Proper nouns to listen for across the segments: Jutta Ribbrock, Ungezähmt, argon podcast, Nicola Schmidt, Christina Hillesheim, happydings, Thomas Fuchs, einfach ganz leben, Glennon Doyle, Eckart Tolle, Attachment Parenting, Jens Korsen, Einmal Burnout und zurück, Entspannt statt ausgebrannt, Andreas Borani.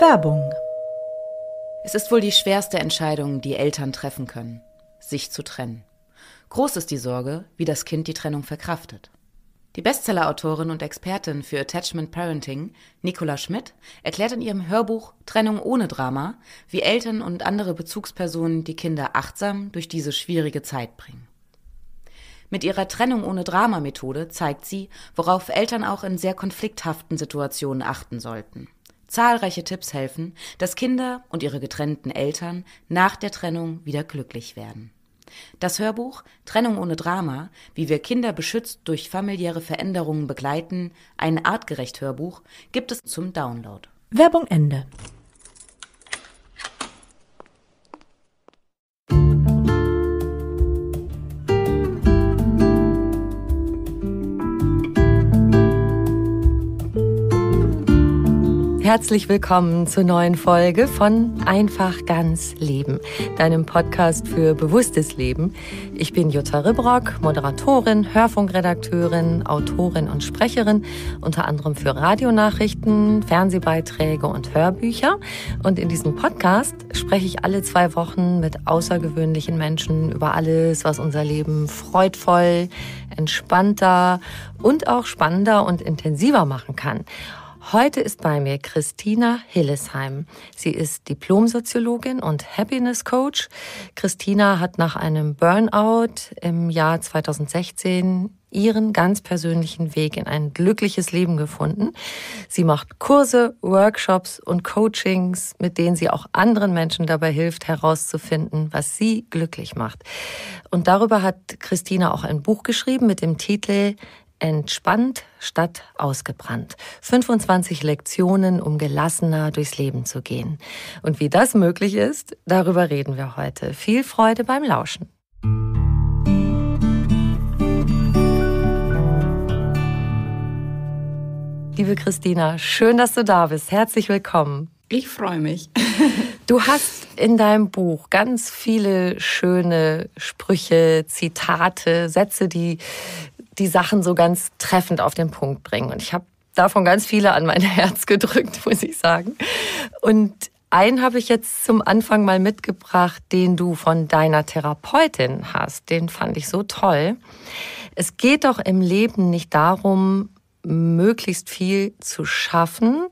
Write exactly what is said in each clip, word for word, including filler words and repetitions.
Werbung. Es ist wohl die schwerste Entscheidung, die Eltern treffen können, sich zu trennen. Groß ist die Sorge, wie das Kind die Trennung verkraftet. Die Bestseller-Autorin und Expertin für Attachment Parenting, Nicola Schmidt, erklärt in ihrem Hörbuch Trennung ohne Drama, wie Eltern und andere Bezugspersonen die Kinder achtsam durch diese schwierige Zeit bringen. Mit ihrer Trennung ohne Drama-Methode zeigt sie, worauf Eltern auch in sehr konflikthaften Situationen achten sollten. Zahlreiche Tipps helfen, dass Kinder und ihre getrennten Eltern nach der Trennung wieder glücklich werden. Das Hörbuch Trennung ohne Drama, wie wir Kinder beschützt durch familiäre Veränderungen begleiten, ein Artgerecht-Hörbuch, gibt es zum Download. Werbung Ende. Herzlich willkommen zur neuen Folge von Einfach ganz leben, deinem Podcast für bewusstes Leben. Ich bin Jutta Ribbrock, Moderatorin, Hörfunkredakteurin, Autorin und Sprecherin, unter anderem für Radionachrichten, Fernsehbeiträge und Hörbücher. Und in diesem Podcast spreche ich alle zwei Wochen mit außergewöhnlichen Menschen über alles, was unser Leben freudvoll, entspannter und auch spannender und intensiver machen kann. Heute ist bei mir Christina Hillesheim. Sie ist Diplom-Soziologin und Happiness-Coach. Christina hat nach einem Burnout im Jahr zweitausendsechzehn ihren ganz persönlichen Weg in ein glückliches Leben gefunden. Sie macht Kurse, Workshops und Coachings, mit denen sie auch anderen Menschen dabei hilft, herauszufinden, was sie glücklich macht. Und darüber hat Christina auch ein Buch geschrieben mit dem Titel Entspannt statt ausgebrannt. fünfundzwanzig Lektionen, um gelassener durchs Leben zu gehen. Und wie das möglich ist, darüber reden wir heute. Viel Freude beim Lauschen. Liebe Christina, schön, dass du da bist. Herzlich willkommen. Ich freue mich. Du hast in deinem Buch ganz viele schöne Sprüche, Zitate, Sätze, die die Sachen so ganz treffend auf den Punkt bringen. Und ich habe davon ganz viele an mein Herz gedrückt, muss ich sagen. Und einen habe ich jetzt zum Anfang mal mitgebracht, den du von deiner Therapeutin hast. Den fand ich so toll. Es geht doch im Leben nicht darum, möglichst viel zu schaffen,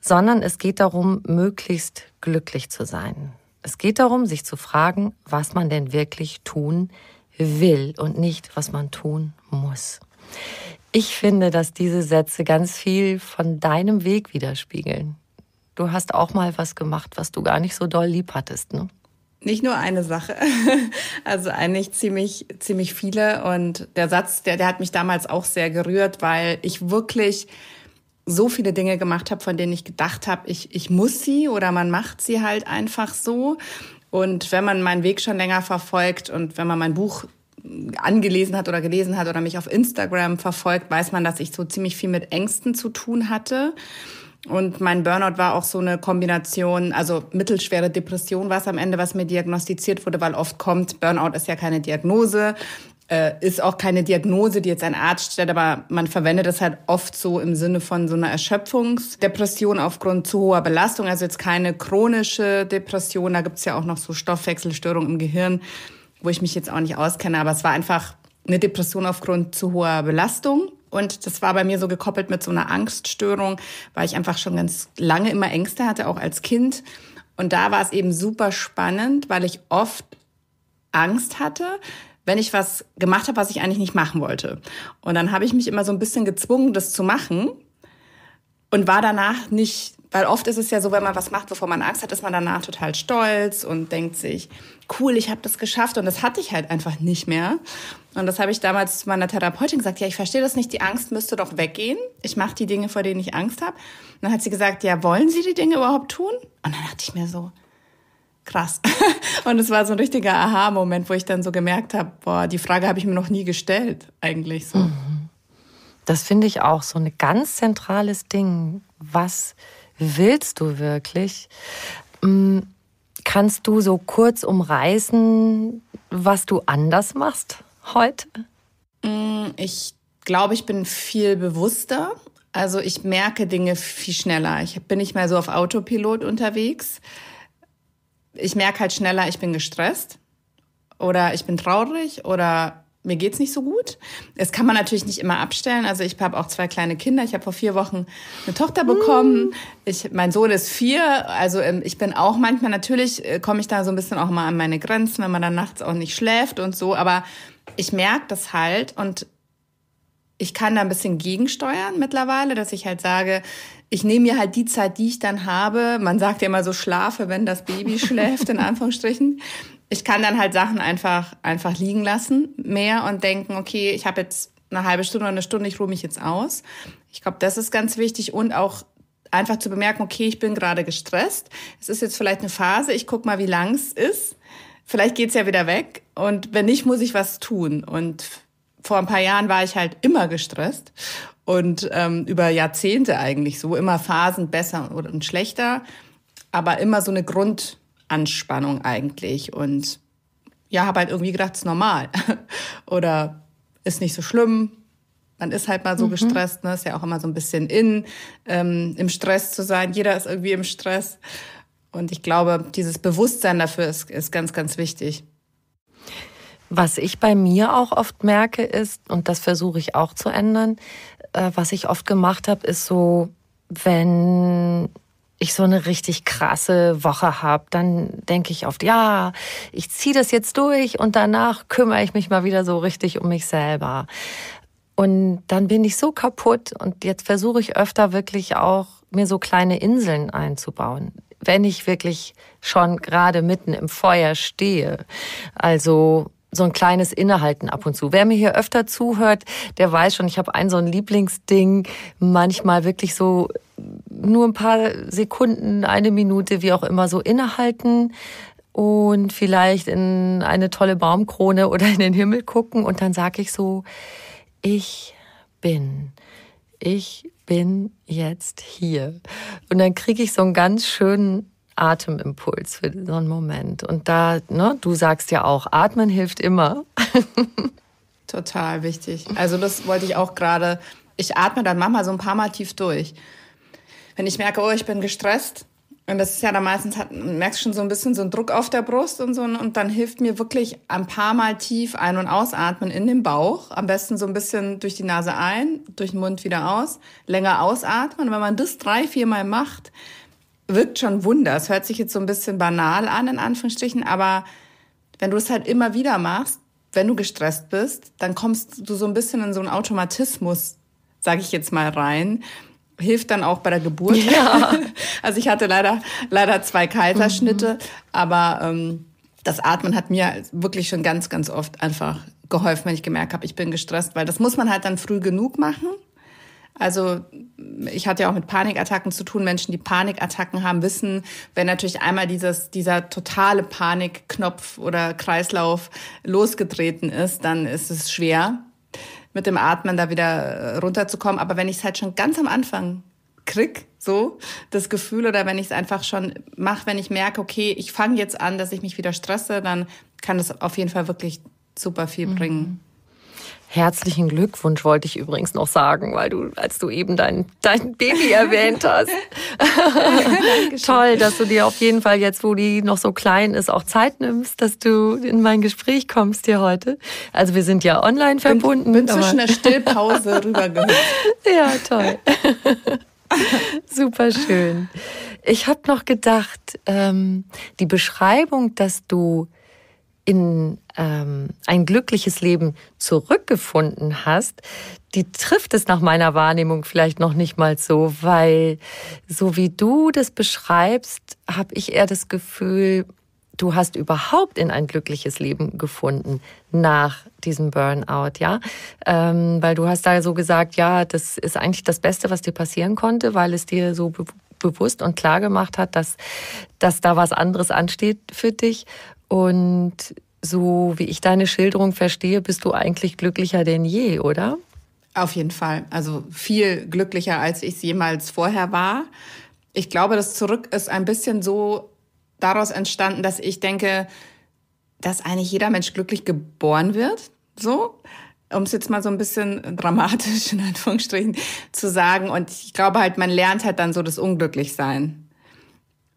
sondern es geht darum, möglichst glücklich zu sein. Es geht darum, sich zu fragen, was man denn wirklich tun will und nicht, was man tun muss. Ich finde, dass diese Sätze ganz viel von deinem Weg widerspiegeln. Du hast auch mal was gemacht, was du gar nicht so doll lieb hattest, ne? Nicht nur eine Sache, also eigentlich ziemlich ziemlich viele. Und der Satz, der, der hat mich damals auch sehr gerührt, weil ich wirklich so viele Dinge gemacht habe, von denen ich gedacht habe, ich, ich muss sie oder man macht sie halt einfach so. Und wenn man meinen Weg schon länger verfolgt und wenn man mein Buch angelesen hat oder gelesen hat oder mich auf Instagram verfolgt, weiß man, dass ich so ziemlich viel mit Ängsten zu tun hatte. Und mein Burnout war auch so eine Kombination, also mittelschwere Depression war es am Ende, was mir diagnostiziert wurde, weil oft kommt, Burnout ist ja keine Diagnose, äh, ist auch keine Diagnose, die jetzt ein Arzt stellt, aber man verwendet das halt oft so im Sinne von so einer Erschöpfungsdepression aufgrund zu hoher Belastung, also jetzt keine chronische Depression, da gibt's ja auch noch so Stoffwechselstörungen im Gehirn, wo ich mich jetzt auch nicht auskenne, aber es war einfach eine Depression aufgrund zu hoher Belastung. Und das war bei mir so gekoppelt mit so einer Angststörung, weil ich einfach schon ganz lange immer Ängste hatte, auch als Kind. Und da war es eben super spannend, weil ich oft Angst hatte, wenn ich was gemacht habe, was ich eigentlich nicht machen wollte. Und dann habe ich mich immer so ein bisschen gezwungen, das zu machen und war danach nicht... Weil oft ist es ja so, wenn man was macht, wovor man Angst hat, ist man danach total stolz und denkt sich, cool, ich habe das geschafft. Und das hatte ich halt einfach nicht mehr. Und das habe ich damals zu meiner Therapeutin gesagt, ja, ich verstehe das nicht, die Angst müsste doch weggehen. Ich mache die Dinge, vor denen ich Angst habe. Und dann hat sie gesagt, ja, wollen Sie die Dinge überhaupt tun? Und dann dachte ich mir so, krass. Und es war so ein richtiger Aha-Moment, wo ich dann so gemerkt habe, boah, die Frage habe ich mir noch nie gestellt eigentlich so. Das finde ich auch so ein ganz zentrales Ding, was... Willst du wirklich? Kannst du so kurz umreißen, was du anders machst heute? Ich glaube, ich bin viel bewusster. Also ich merke Dinge viel schneller. Ich bin nicht mehr so auf Autopilot unterwegs. Ich merke halt schneller, ich bin gestresst oder ich bin traurig oder mir geht's nicht so gut. Das kann man natürlich nicht immer abstellen. Also ich habe auch zwei kleine Kinder. Ich habe vor vier Wochen eine Tochter bekommen. Ich, mein Sohn ist vier. Also ich bin auch manchmal, natürlich komme ich da so ein bisschen auch mal an meine Grenzen, wenn man dann nachts auch nicht schläft und so. Aber ich merke das halt und ich kann da ein bisschen gegensteuern mittlerweile, dass ich halt sage, ich nehme mir halt die Zeit, die ich dann habe. Man sagt ja immer so, schlafe, wenn das Baby schläft, in Anführungsstrichen. Ich kann dann halt Sachen einfach einfach liegen lassen mehr und denken, okay, ich habe jetzt eine halbe Stunde oder eine Stunde, ich ruhe mich jetzt aus. Ich glaube, das ist ganz wichtig und auch einfach zu bemerken, okay, ich bin gerade gestresst. Es ist jetzt vielleicht eine Phase, ich gucke mal, wie lang es ist. Vielleicht geht's ja wieder weg und wenn nicht, muss ich was tun. Und vor ein paar Jahren war ich halt immer gestresst und ähm, über Jahrzehnte eigentlich so, immer Phasen besser und schlechter, aber immer so eine Grund Anspannung eigentlich und ja, habe halt irgendwie gedacht, es ist normal oder ist nicht so schlimm, man ist halt mal so mhm. gestresst, ne? Ist ja auch immer so ein bisschen in, ähm, im Stress zu sein, jeder ist irgendwie im Stress und ich glaube, dieses Bewusstsein dafür ist, ist ganz, ganz wichtig. Was ich bei mir auch oft merke ist, und das versuche ich auch zu ändern, äh, was ich oft gemacht habe, ist so, wenn ich so eine richtig krasse Woche habe, dann denke ich oft, ja, ich ziehe das jetzt durch und danach kümmere ich mich mal wieder so richtig um mich selber. Und dann bin ich so kaputt und jetzt versuche ich öfter wirklich auch, mir so kleine Inseln einzubauen, wenn ich wirklich schon gerade mitten im Feuer stehe. Also so ein kleines Innehalten ab und zu. Wer mir hier öfter zuhört, der weiß schon, ich habe ein so ein Lieblingsding, manchmal wirklich so nur ein paar Sekunden, eine Minute, wie auch immer, so innehalten und vielleicht in eine tolle Baumkrone oder in den Himmel gucken und dann sage ich so, ich bin, ich bin jetzt hier. Und dann kriege ich so einen ganz schönen Atemimpuls für so einen Moment. Und da, ne, du sagst ja auch, atmen hilft immer. Total wichtig. Also das wollte ich auch gerade. Ich atme dann manchmal so ein paar Mal tief durch. Wenn ich merke, oh, ich bin gestresst, und das ist ja dann meistens, hat, merkst du schon so ein bisschen so einen Druck auf der Brust und so, und dann hilft mir wirklich ein paar Mal tief ein- und ausatmen in den Bauch. Am besten so ein bisschen durch die Nase ein, durch den Mund wieder aus, länger ausatmen. Und wenn man das drei, vier Mal macht, wirkt schon Wunder. Es hört sich jetzt so ein bisschen banal an, in Anführungsstrichen, aber wenn du es halt immer wieder machst, wenn du gestresst bist, dann kommst du so ein bisschen in so einen Automatismus, sage ich jetzt mal, rein. Hilft dann auch bei der Geburt. Ja. Also ich hatte leider leider zwei Kaiserschnitte, mhm. aber ähm, das Atmen hat mir wirklich schon ganz, ganz oft einfach geholfen, wenn ich gemerkt habe, ich bin gestresst, weil das muss man halt dann früh genug machen. Also ich hatte ja auch mit Panikattacken zu tun. Menschen, die Panikattacken haben, wissen, wenn natürlich einmal dieses, dieser totale Panikknopf oder Kreislauf losgetreten ist, dann ist es schwer, mit dem Atmen da wieder runterzukommen. Aber wenn ich es halt schon ganz am Anfang krieg, so das Gefühl, oder wenn ich es einfach schon mache, wenn ich merke, okay, ich fange jetzt an, dass ich mich wieder stresse, dann kann das auf jeden Fall wirklich super viel mhm. bringen. Herzlichen Glückwunsch wollte ich übrigens noch sagen, weil du, als du eben dein, dein Baby erwähnt hast. Toll, dass du dir auf jeden Fall jetzt, wo die noch so klein ist, auch Zeit nimmst, dass du in mein Gespräch kommst hier heute. Also wir sind ja online verbunden. Bin, bin zwischen der Stillpause rübergehüpft. Ja, toll. Super schön. Ich habe noch gedacht, ähm, die Beschreibung, dass du in ähm, ein glückliches Leben zurückgefunden hast, die trifft es nach meiner Wahrnehmung vielleicht noch nicht mal so, weil so wie du das beschreibst, habe ich eher das Gefühl, du hast überhaupt in ein glückliches Leben gefunden nach diesem Burnout, ja? Ähm, weil du hast da so gesagt, ja, das ist eigentlich das Beste, was dir passieren konnte, weil es dir so be- bewusst und klar gemacht hat, dass, dass da was anderes ansteht für dich. Und so wie ich deine Schilderung verstehe, bist du eigentlich glücklicher denn je, oder? Auf jeden Fall. Also viel glücklicher, als ich es jemals vorher war. Ich glaube, das Zurück ist ein bisschen so daraus entstanden, dass ich denke, dass eigentlich jeder Mensch glücklich geboren wird. So. um es jetzt mal so ein bisschen dramatisch in Anführungsstrichen zu sagen. Und ich glaube halt, man lernt halt dann so das Unglücklichsein.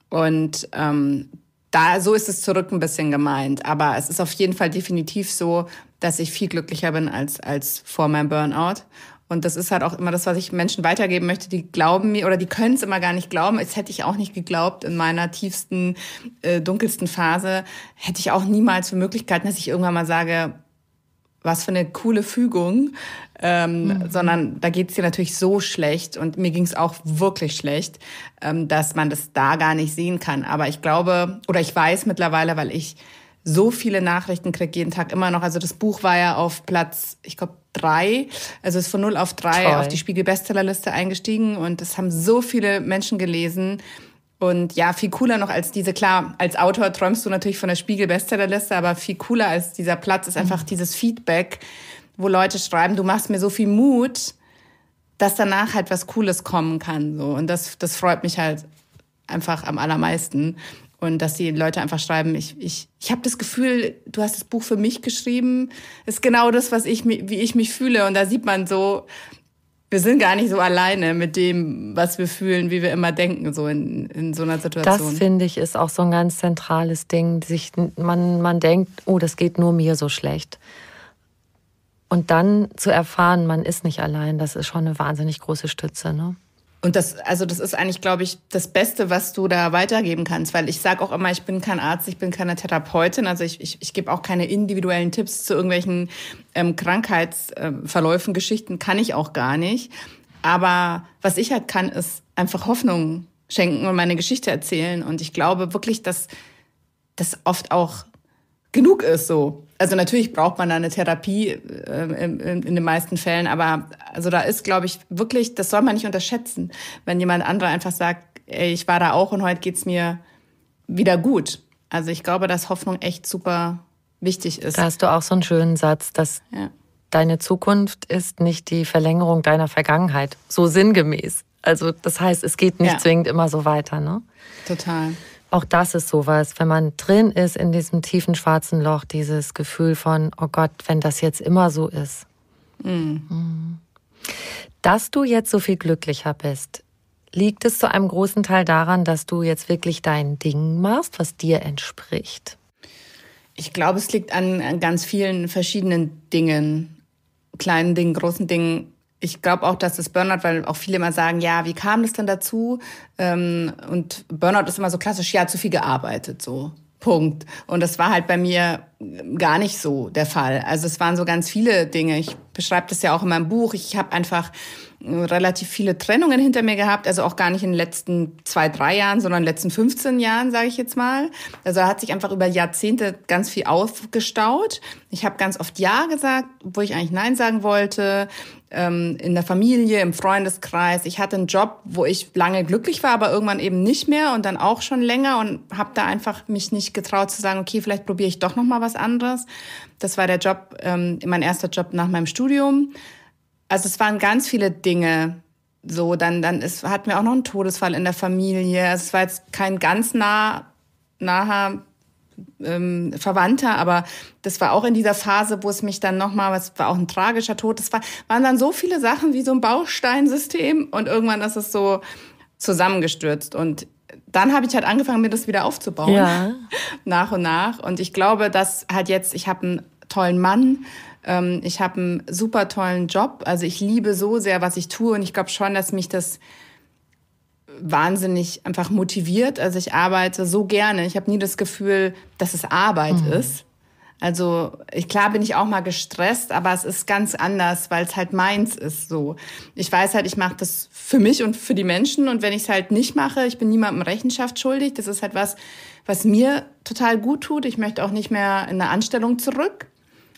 Und ähm, da so ist es zurück ein bisschen gemeint. Aber es ist auf jeden Fall definitiv so, dass ich viel glücklicher bin als, als vor meinem Burnout. Und das ist halt auch immer das, was ich Menschen weitergeben möchte, die glauben mir oder die können es immer gar nicht glauben. Das hätte ich auch nicht geglaubt in meiner tiefsten, äh, dunkelsten Phase. Hätte ich auch niemals für Möglichkeiten, dass ich irgendwann mal sage, was für eine coole Fügung. Ähm, mhm. Sondern da geht es dir natürlich so schlecht und mir ging es auch wirklich schlecht, ähm, dass man das da gar nicht sehen kann. Aber ich glaube oder ich weiß mittlerweile, weil ich so viele Nachrichten kriege jeden Tag immer noch. Also das Buch war ja auf Platz, ich glaube, drei, also ist von null auf drei Toll. Auf die Spiegel-Bestsellerliste eingestiegen und das haben so viele Menschen gelesen und ja, viel cooler noch als diese, klar, als Autor träumst du natürlich von der Spiegel-Bestsellerliste, aber viel cooler als dieser Platz ist einfach mhm. dieses Feedback, wo Leute schreiben, du machst mir so viel Mut, dass danach halt was Cooles kommen kann, so, und das, das freut mich halt einfach am allermeisten. Und dass die Leute einfach schreiben, ich, ich, ich habe das Gefühl, du hast das Buch für mich geschrieben. Ist genau das, was ich, wie ich mich fühle. Und da sieht man so, wir sind gar nicht so alleine mit dem, was wir fühlen, wie wir immer denken, so in, in so einer Situation. Das, finde ich, ist auch so ein ganz zentrales Ding. Sich, man, man denkt, oh, das geht nur mir so schlecht. Und dann zu erfahren, man ist nicht allein, das ist schon eine wahnsinnig große Stütze, ne? Und das, also das ist eigentlich, glaube ich, das Beste, was du da weitergeben kannst. Weil ich sage auch immer, ich bin kein Arzt, ich bin keine Therapeutin. Also ich, ich, ich gebe auch keine individuellen Tipps zu irgendwelchen ähm, Krankheitsverläufen, äh, Geschichten. Kann ich auch gar nicht. Aber was ich halt kann, ist einfach Hoffnung schenken und meine Geschichte erzählen. Und ich glaube wirklich, dass das oft auch genug ist so. Also natürlich braucht man da eine Therapie äh, in, in den meisten Fällen, aber also da ist, glaube ich, wirklich, das soll man nicht unterschätzen, wenn jemand anderer einfach sagt, ey, ich war da auch und heute geht's mir wieder gut. Also ich glaube, dass Hoffnung echt super wichtig ist. Da hast du auch so einen schönen Satz, dass ja. deine Zukunft ist nicht die Verlängerung deiner Vergangenheit, so sinngemäß. Also das heißt, es geht nicht ja. zwingend immer so weiter, ne? Total. Auch das ist sowas, wenn man drin ist in diesem tiefen schwarzen Loch, dieses Gefühl von, oh Gott, wenn das jetzt immer so ist. Mhm. Dass du jetzt so viel glücklicher bist, liegt es zu einem großen Teil daran, dass du jetzt wirklich dein Ding machst, was dir entspricht? Ich glaube, es liegt an, an ganz vielen verschiedenen Dingen, kleinen Dingen, großen Dingen. Ich glaube auch, dass das Burnout, weil auch viele immer sagen, ja, wie kam das denn dazu? Und Burnout ist immer so klassisch, ja, zu viel gearbeitet, so, Punkt. Und das war halt bei mir gar nicht so der Fall. Also es waren so ganz viele Dinge. Ich beschreibe das ja auch in meinem Buch. Ich habe einfach relativ viele Trennungen hinter mir gehabt, also auch gar nicht in den letzten zwei, drei Jahren, sondern in den letzten fünfzehn Jahren, sage ich jetzt mal. Also da hat sich einfach über Jahrzehnte ganz viel aufgestaut. Ich habe ganz oft Ja gesagt, wo ich eigentlich Nein sagen wollte, in der Familie, im Freundeskreis. Ich hatte einen Job, wo ich lange glücklich war, aber irgendwann eben nicht mehr und dann auch schon länger und habe da einfach mich nicht getraut zu sagen, okay, vielleicht probiere ich doch noch mal was anderes. Das war der Job, mein erster Job nach meinem Studium. Also es waren ganz viele Dinge. So, dann, dann ist, hatten wir auch noch einen Todesfall in der Familie. Es war jetzt kein ganz nah, naher ähm, Verwandter, aber das war auch in dieser Phase, wo es mich dann nochmal, es war auch ein tragischer Tod. Es war, waren dann so viele Sachen wie so ein Bausteinsystem und irgendwann ist es so zusammengestürzt. Und dann habe ich halt angefangen, mir das wieder aufzubauen. Ja. Nach und nach. Und ich glaube, dass halt jetzt, ich habe einen tollen Mann, ich habe einen super tollen Job. Also ich liebe so sehr, was ich tue. Und ich glaube schon, dass mich das wahnsinnig einfach motiviert. Also ich arbeite so gerne. Ich habe nie das Gefühl, dass es Arbeit mhm. ist. Also ich, klar bin ich auch mal gestresst, aber es ist ganz anders, weil es halt meins ist so. Ich weiß halt, ich mache das für mich und für die Menschen. Und wenn ich es halt nicht mache, ich bin niemandem Rechenschaft schuldig. Das ist halt was, was mir total gut tut. Ich möchte auch nicht mehr in eine Anstellung zurück.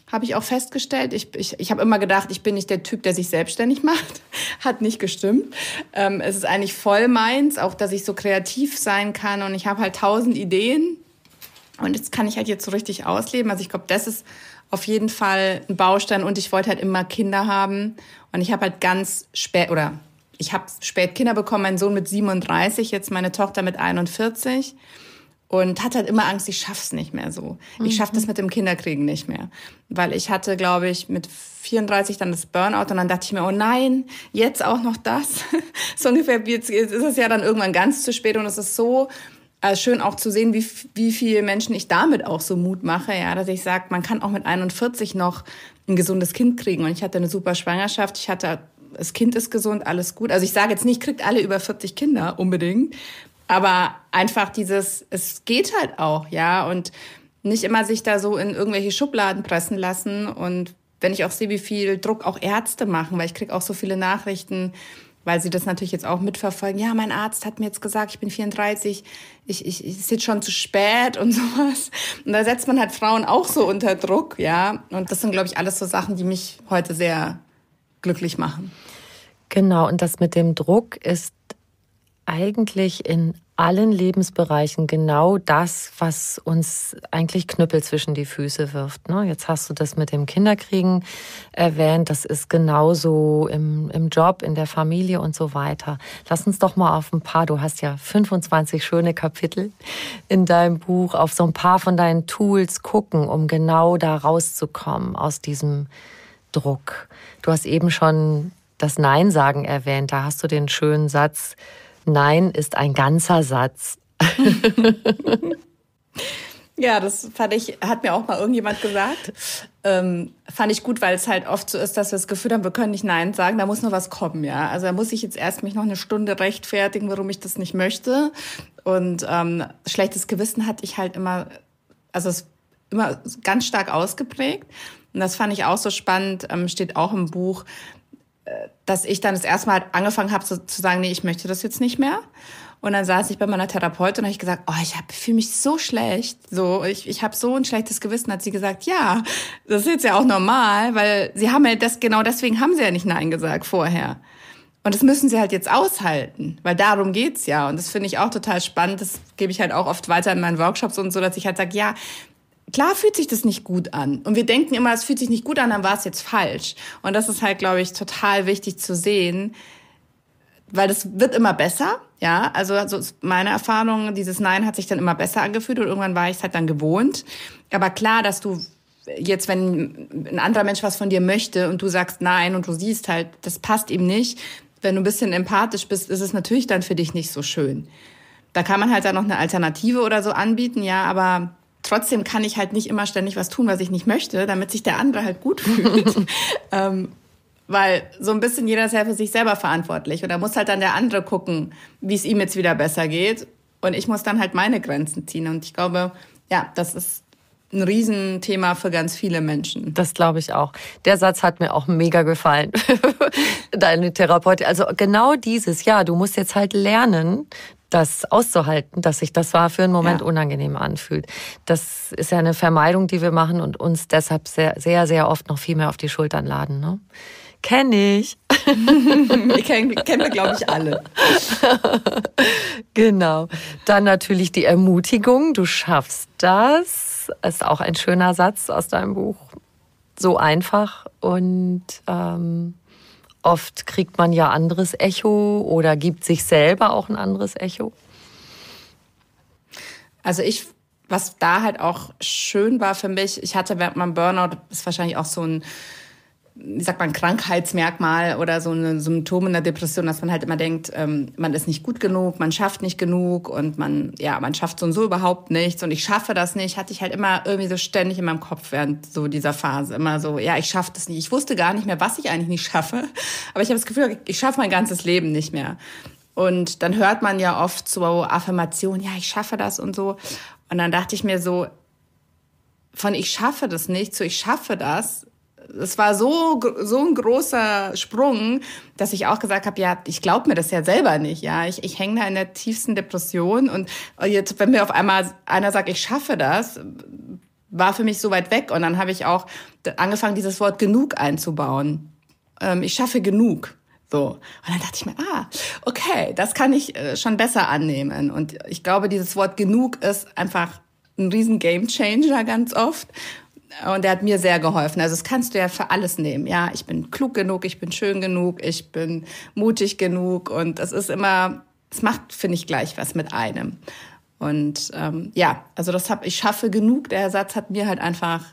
Habe ich auch festgestellt. Ich, ich, ich habe immer gedacht, ich bin nicht der Typ, der sich selbstständig macht. Hat nicht gestimmt. Ähm, es ist eigentlich voll meins, auch dass ich so kreativ sein kann. Und ich habe halt tausend Ideen. Und jetzt kann ich halt jetzt so richtig ausleben. Also ich glaube, das ist auf jeden Fall ein Baustein. Und ich wollte halt immer Kinder haben. Und ich habe halt ganz spät, oder ich habe spät Kinder bekommen. Mein Sohn mit siebenunddreißig, jetzt meine Tochter mit einundvierzig. Und hatte halt immer Angst, ich schaff's nicht mehr so. Ich mhm. schaff das mit dem Kinderkriegen nicht mehr. Weil ich hatte, glaube ich, mit vierunddreißig dann das Burnout und dann dachte ich mir, oh nein, jetzt auch noch das. So ungefähr, jetzt ist es ja dann irgendwann ganz zu spät und es ist so also schön auch zu sehen, wie, wie viele Menschen ich damit auch so Mut mache, ja, dass ich sage, man kann auch mit einundvierzig noch ein gesundes Kind kriegen. Und ich hatte eine super Schwangerschaft, ich hatte, das Kind ist gesund, alles gut. Also ich sage jetzt nicht, kriegt alle über vierzig Kinder unbedingt. Aber einfach dieses, es geht halt auch, ja, und nicht immer sich da so in irgendwelche Schubladen pressen lassen. Und wenn ich auch sehe, wie viel Druck auch Ärzte machen, weil ich kriege auch so viele Nachrichten, weil sie das natürlich jetzt auch mitverfolgen. Ja, mein Arzt hat mir jetzt gesagt, ich bin vierunddreißig, ich, ich, ich ist jetzt schon zu spät und sowas. Und da setzt man halt Frauen auch so unter Druck, ja. Und das sind, glaube ich, alles so Sachen, die mich heute sehr glücklich machen. Genau, und das mit dem Druck ist eigentlich in allen Lebensbereichen genau das, was uns eigentlich Knüppel zwischen die Füße wirft. Ne? Jetzt hast du das mit dem Kinderkriegen erwähnt, das ist genauso im, im Job, in der Familie und so weiter. Lass uns doch mal auf ein paar, du hast ja fünfundzwanzig schöne Kapitel in deinem Buch, auf so ein paar von deinen Tools gucken, um genau da rauszukommen aus diesem Druck. Du hast eben schon das Nein-Sagen erwähnt, da hast du den schönen Satz, Nein ist ein ganzer Satz. Ja, das fand ich, hat mir auch mal irgendjemand gesagt. Ähm, fand ich gut, weil es halt oft so ist, dass wir das Gefühl haben, wir können nicht Nein sagen, da muss noch was kommen, ja. Also da muss ich jetzt erst mich noch eine Stunde rechtfertigen, warum ich das nicht möchte. Und ähm, schlechtes Gewissen hatte ich halt immer, also es immer ganz stark ausgeprägt. Und das fand ich auch so spannend, ähm, steht auch im Buch, dass ich dann das erste Mal angefangen habe zu, zu sagen, nee, ich möchte das jetzt nicht mehr. Und dann saß ich bei meiner Therapeutin und habe ich gesagt, oh, ich fühle mich so schlecht. So, ich ich habe so ein schlechtes Gewissen. Hat sie gesagt, ja, das ist jetzt ja auch normal, weil sie haben ja das, genau deswegen haben sie ja nicht Nein gesagt vorher. Und das müssen sie halt jetzt aushalten, weil darum geht's ja. Und das finde ich auch total spannend. Das gebe ich halt auch oft weiter in meinen Workshops und so, dass ich halt sage, ja, klar fühlt sich das nicht gut an. Und wir denken immer, es fühlt sich nicht gut an, dann war es jetzt falsch. Und das ist halt, glaube ich, total wichtig zu sehen, weil das wird immer besser. Ja, also, also meine Erfahrung, dieses Nein hat sich dann immer besser angefühlt und irgendwann war ich es halt dann gewohnt. Aber klar, dass du jetzt, wenn ein anderer Mensch was von dir möchte und du sagst Nein und du siehst halt, das passt ihm nicht, wenn du ein bisschen empathisch bist, ist es natürlich dann für dich nicht so schön. Da kann man halt dann noch eine Alternative oder so anbieten, ja, aber trotzdem kann ich halt nicht immer ständig was tun, was ich nicht möchte, damit sich der andere halt gut fühlt. ähm, weil so ein bisschen jeder ist ja für sich selber verantwortlich. Und da muss halt dann der andere gucken, wie es ihm jetzt wieder besser geht. Und ich muss dann halt meine Grenzen ziehen. Und ich glaube, ja, das ist ein Riesenthema für ganz viele Menschen. Das glaube ich auch. Der Satz hat mir auch mega gefallen. Deine Therapeutin. Also genau dieses, ja, du musst jetzt halt lernen, das auszuhalten, dass sich das war für einen Moment ja. unangenehm anfühlt. Das ist ja eine Vermeidung, die wir machen und uns deshalb sehr, sehr, sehr oft noch viel mehr auf die Schultern laden. Ne? Kenn ich. Kennen wir, glaube ich, alle. Genau. Dann natürlich die Ermutigung, du schaffst das. Ist auch ein schöner Satz aus deinem Buch. So einfach und ähm oft kriegt man ja anderes Echo oder gibt sich selber auch ein anderes Echo. Also ich, was da halt auch schön war für mich, ich hatte während meinem Burnout, das ist wahrscheinlich auch so ein, wie sagt man, Krankheitsmerkmal oder so ein Symptom in der Depression, dass man halt immer denkt, man ist nicht gut genug, man schafft nicht genug und man, ja, man schafft so und so überhaupt nichts und ich schaffe das nicht, hatte ich halt immer irgendwie so ständig in meinem Kopf während so dieser Phase. Immer so, ja, ich schaffe das nicht. Ich wusste gar nicht mehr, was ich eigentlich nicht schaffe, aber ich habe das Gefühl, ich schaffe mein ganzes Leben nicht mehr. Und dann hört man ja oft so Affirmationen, ja, ich schaffe das und so. Und dann dachte ich mir so, von ich schaffe das nicht zu ich schaffe das, es war so so ein großer Sprung, dass ich auch gesagt habe, ja, ich glaube mir das ja selber nicht, ja, ich ich hänge da in der tiefsten Depression und jetzt, wenn mir auf einmal einer sagt, ich schaffe das, war für mich so weit weg und dann habe ich auch angefangen, dieses Wort genug einzubauen. Ähm, ich schaffe genug, so und dann dachte ich mir, ah, okay, das kann ich schon besser annehmen und ich glaube, dieses Wort genug ist einfach ein riesen Gamechanger ganz oft. Und der hat mir sehr geholfen. Also das kannst du ja für alles nehmen. Ja, ich bin klug genug, ich bin schön genug, ich bin mutig genug. Und das ist immer, es macht, finde ich, gleich was mit einem. Und ähm, ja, also das habe ich schaffe genug. Der Ersatz hat mir halt einfach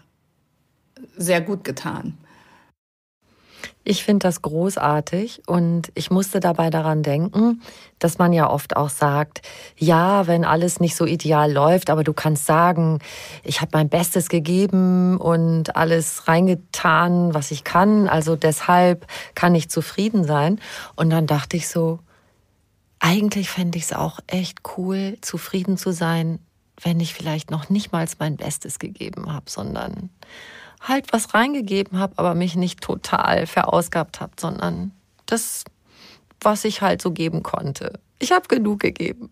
sehr gut getan. Ich finde das großartig und ich musste dabei daran denken, dass man ja oft auch sagt, ja, wenn alles nicht so ideal läuft, aber du kannst sagen, ich habe mein Bestes gegeben und alles reingetan, was ich kann, also deshalb kann ich zufrieden sein. Und dann dachte ich so, eigentlich fände ich es auch echt cool, zufrieden zu sein, wenn ich vielleicht noch nicht mal mein Bestes gegeben habe, sondern halt was reingegeben habe, aber mich nicht total verausgabt habe, sondern das, was ich halt so geben konnte. Ich habe genug gegeben.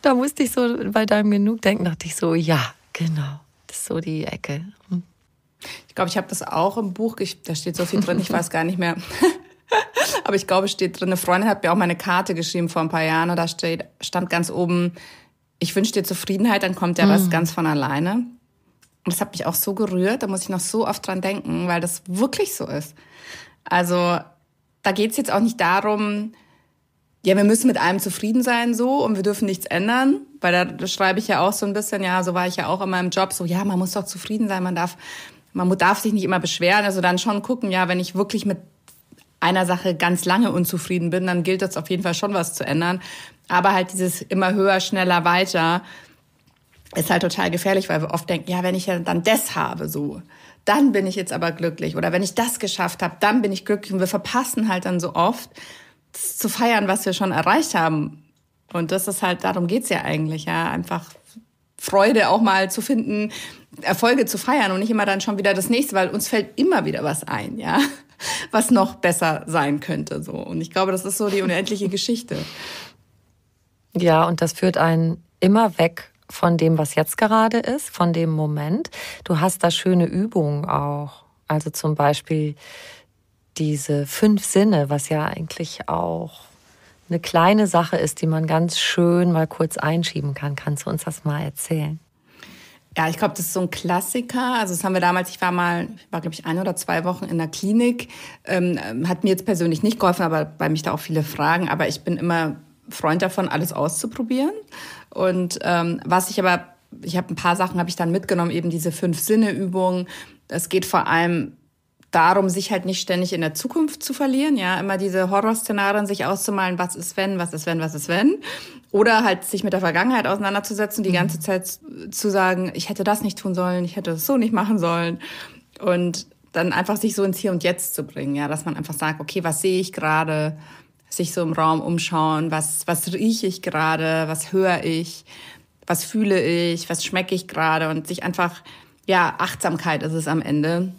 Da musste ich so bei deinem Genug denken, dachte ich so, ja, genau, das ist so die Ecke. Hm. Ich glaube, ich habe das auch im Buch, ich, da steht so viel drin, ich weiß gar nicht mehr. Aber ich glaube, steht drin, eine Freundin hat mir auch meine Karte geschrieben vor ein paar Jahren und da steht, stand ganz oben, ich wünsche dir Zufriedenheit, dann kommt ja hm. was ganz von alleine. Und das hat mich auch so gerührt, da muss ich noch so oft dran denken, weil das wirklich so ist. Also da geht es jetzt auch nicht darum, ja, wir müssen mit allem zufrieden sein so und wir dürfen nichts ändern, weil da schreibe ich ja auch so ein bisschen, ja, so war ich ja auch in meinem Job, so ja, man muss doch zufrieden sein, man darf, man darf sich nicht immer beschweren, also dann schon gucken, ja, wenn ich wirklich mit einer Sache ganz lange unzufrieden bin, dann gilt das auf jeden Fall schon was zu ändern, aber halt dieses immer höher, schneller, weiter ist halt total gefährlich, weil wir oft denken, ja, wenn ich ja dann das habe, so, dann bin ich jetzt aber glücklich. Oder wenn ich das geschafft habe, dann bin ich glücklich. Und wir verpassen halt dann so oft, das zu feiern, was wir schon erreicht haben. Und das ist halt, darum geht's ja eigentlich, ja, einfach Freude auch mal zu finden, Erfolge zu feiern und nicht immer dann schon wieder das Nächste, weil uns fällt immer wieder was ein, ja, was noch besser sein könnte, so. Und ich glaube, das ist so die unendliche Geschichte. Ja, und das führt einen immer weg von dem, was jetzt gerade ist, von dem Moment. Du hast da schöne Übungen auch. Also zum Beispiel diese fünf Sinne, was ja eigentlich auch eine kleine Sache ist, die man ganz schön mal kurz einschieben kann. Kannst du uns das mal erzählen? Ja, ich glaube, das ist so ein Klassiker. Also das haben wir damals, ich war mal, ich war glaube ich ein oder zwei Wochen in der Klinik. Ähm, hat mir jetzt persönlich nicht geholfen, aber weil mich da auch viele fragen. Aber ich bin immer Freund davon, alles auszuprobieren. Und ähm, was ich aber, ich habe ein paar Sachen habe ich dann mitgenommen, eben diese Fünf-Sinne-Übungen. Es geht vor allem darum, sich halt nicht ständig in der Zukunft zu verlieren, ja, immer diese Horrorszenarien sich auszumalen, was ist wenn, was ist wenn, was ist wenn. Oder halt sich mit der Vergangenheit auseinanderzusetzen, die mhm. ganze Zeit zu sagen, ich hätte das nicht tun sollen, ich hätte das so nicht machen sollen. Und dann einfach sich so ins Hier und Jetzt zu bringen, ja, dass man einfach sagt, okay, was sehe ich gerade? Sich so im Raum umschauen, was, was rieche ich gerade, was höre ich, was fühle ich, was schmecke ich gerade und sich einfach, ja, Achtsamkeit ist es am Ende,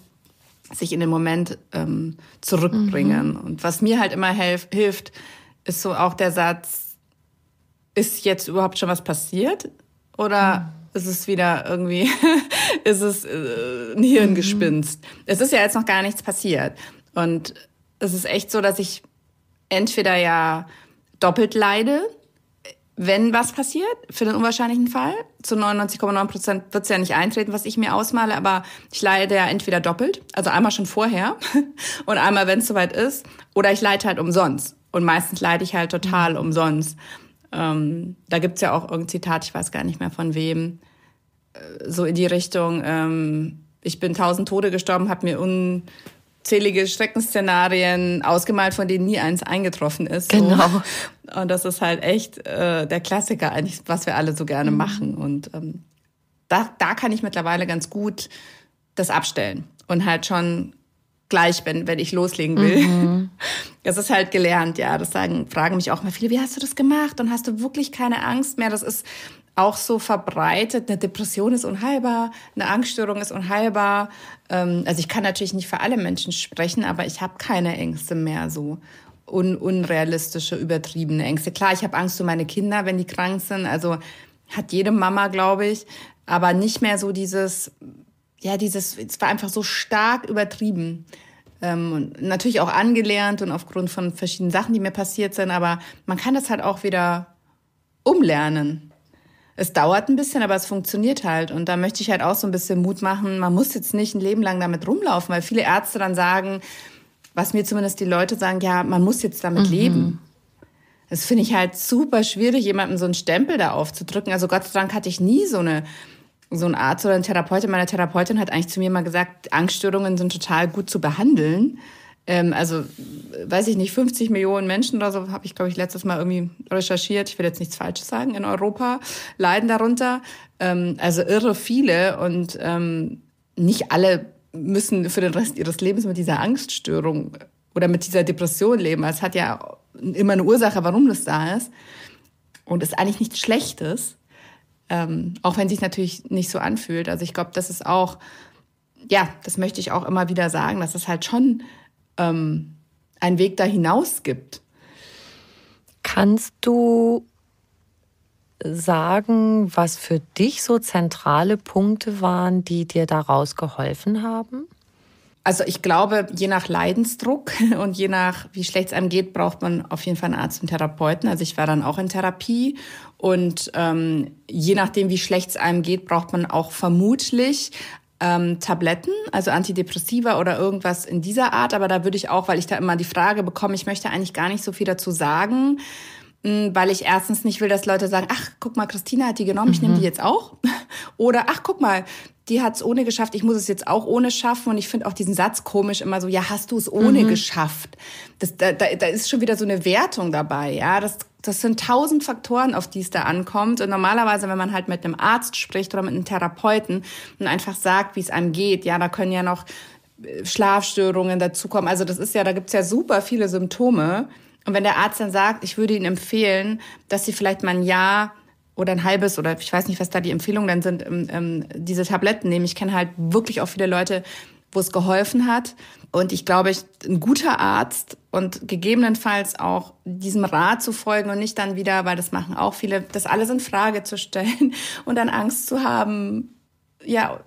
sich in den Moment ähm, zurückbringen. Mhm. Und was mir halt immer helf, hilft, ist so auch der Satz, ist jetzt überhaupt schon was passiert oder mhm. ist es wieder irgendwie, ist es äh, ein Hirngespinst? Mhm. Es ist ja jetzt noch gar nichts passiert und es ist echt so, dass ich entweder ja doppelt leide, wenn was passiert, für den unwahrscheinlichen Fall. Zu neunundneunzig Komma neun Prozent wird es ja nicht eintreten, was ich mir ausmale, aber ich leide ja entweder doppelt, also einmal schon vorher und einmal, wenn es soweit ist, oder ich leide halt umsonst. Und meistens leide ich halt total umsonst. Ähm, da gibt's ja auch irgendein Zitat, ich weiß gar nicht mehr von wem, so in die Richtung, ähm, ich bin tausend Tode gestorben, hab mir un... zählige Schreckensszenarien ausgemalt, von denen nie eins eingetroffen ist. So. Genau. Und das ist halt echt äh, der Klassiker eigentlich, was wir alle so gerne mhm. machen. Und ähm, da, da kann ich mittlerweile ganz gut das abstellen. Und halt schon gleich, wenn, wenn ich loslegen will. Mhm. Das ist halt gelernt, ja. Das sagen, fragen mich auch mal viele, wie hast du das gemacht? Und hast du wirklich keine Angst mehr? Das ist auch so verbreitet, eine Depression ist unheilbar, eine Angststörung ist unheilbar. Also ich kann natürlich nicht für alle Menschen sprechen, aber ich habe keine Ängste mehr, so Un- unrealistische, übertriebene Ängste. Klar, ich habe Angst um meine Kinder, wenn die krank sind, also hat jede Mama, glaube ich, aber nicht mehr so dieses, ja, dieses, es war einfach so stark übertrieben. Und natürlich auch angelernt und aufgrund von verschiedenen Sachen, die mir passiert sind, aber man kann das halt auch wieder umlernen. Es dauert ein bisschen, aber es funktioniert halt. Und da möchte ich halt auch so ein bisschen Mut machen. Man muss jetzt nicht ein Leben lang damit rumlaufen, weil viele Ärzte dann sagen, was mir zumindest die Leute sagen, ja, man muss jetzt damit mhm. leben. Das finde ich halt super schwierig, jemandem so einen Stempel da aufzudrücken. Also Gott sei Dank hatte ich nie so eine so einen Arzt oder eine Therapeutin. Meine Therapeutin hat eigentlich zu mir mal gesagt, Angststörungen sind total gut zu behandeln. Ähm, also, weiß ich nicht, fünfzig Millionen Menschen oder so, habe ich, glaube ich, letztes Mal irgendwie recherchiert. Ich will jetzt nichts Falsches sagen, in Europa leiden darunter. Ähm, also irre viele und ähm, nicht alle müssen für den Rest ihres Lebens mit dieser Angststörung oder mit dieser Depression leben. Es hat ja immer eine Ursache, warum das da ist. Und ist eigentlich nichts Schlechtes, ähm, auch wenn es sich natürlich nicht so anfühlt. Also ich glaube, das ist auch, ja, das möchte ich auch immer wieder sagen, dass es halt schon ähm, einen Weg da hinaus gibt. Kannst du sagen, was für dich so zentrale Punkte waren, die dir daraus geholfen haben? Also ich glaube, je nach Leidensdruck und je nach, wie schlecht es einem geht, braucht man auf jeden Fall einen Arzt und Therapeuten. Also ich war dann auch in Therapie und ähm, je nachdem, wie schlecht es einem geht, braucht man auch vermutlich ähm, Tabletten, also Antidepressiva oder irgendwas in dieser Art. Aber da würde ich auch, weil ich da immer die Frage bekomme, ich möchte eigentlich gar nicht so viel dazu sagen, weil ich erstens nicht will, dass Leute sagen, ach, guck mal, Christina hat die genommen, ich mhm. nehme die jetzt auch. Oder, ach, guck mal, die hat es ohne geschafft, ich muss es jetzt auch ohne schaffen. Und ich finde auch diesen Satz komisch immer so, ja, hast du es ohne mhm. geschafft? Das, da, da, da ist schon wieder so eine Wertung dabei. Ja, das, das sind tausend Faktoren, auf die es da ankommt. Und normalerweise, wenn man halt mit einem Arzt spricht oder mit einem Therapeuten und einfach sagt, wie es einem geht, ja, da können ja noch Schlafstörungen dazukommen. Also das ist ja, da gibt's ja super viele Symptome. Und wenn der Arzt dann sagt, ich würde Ihnen empfehlen, dass Sie vielleicht mal ein Jahr oder ein halbes oder ich weiß nicht, was da die Empfehlungen dann sind, ähm, diese Tabletten nehmen. Ich kenne halt wirklich auch viele Leute, wo es geholfen hat. Und ich glaube, ich, ein guter Arzt und gegebenenfalls auch diesem Rat zu folgen und nicht dann wieder, weil das machen auch viele, das alles in Frage zu stellen und dann Angst zu haben, ja,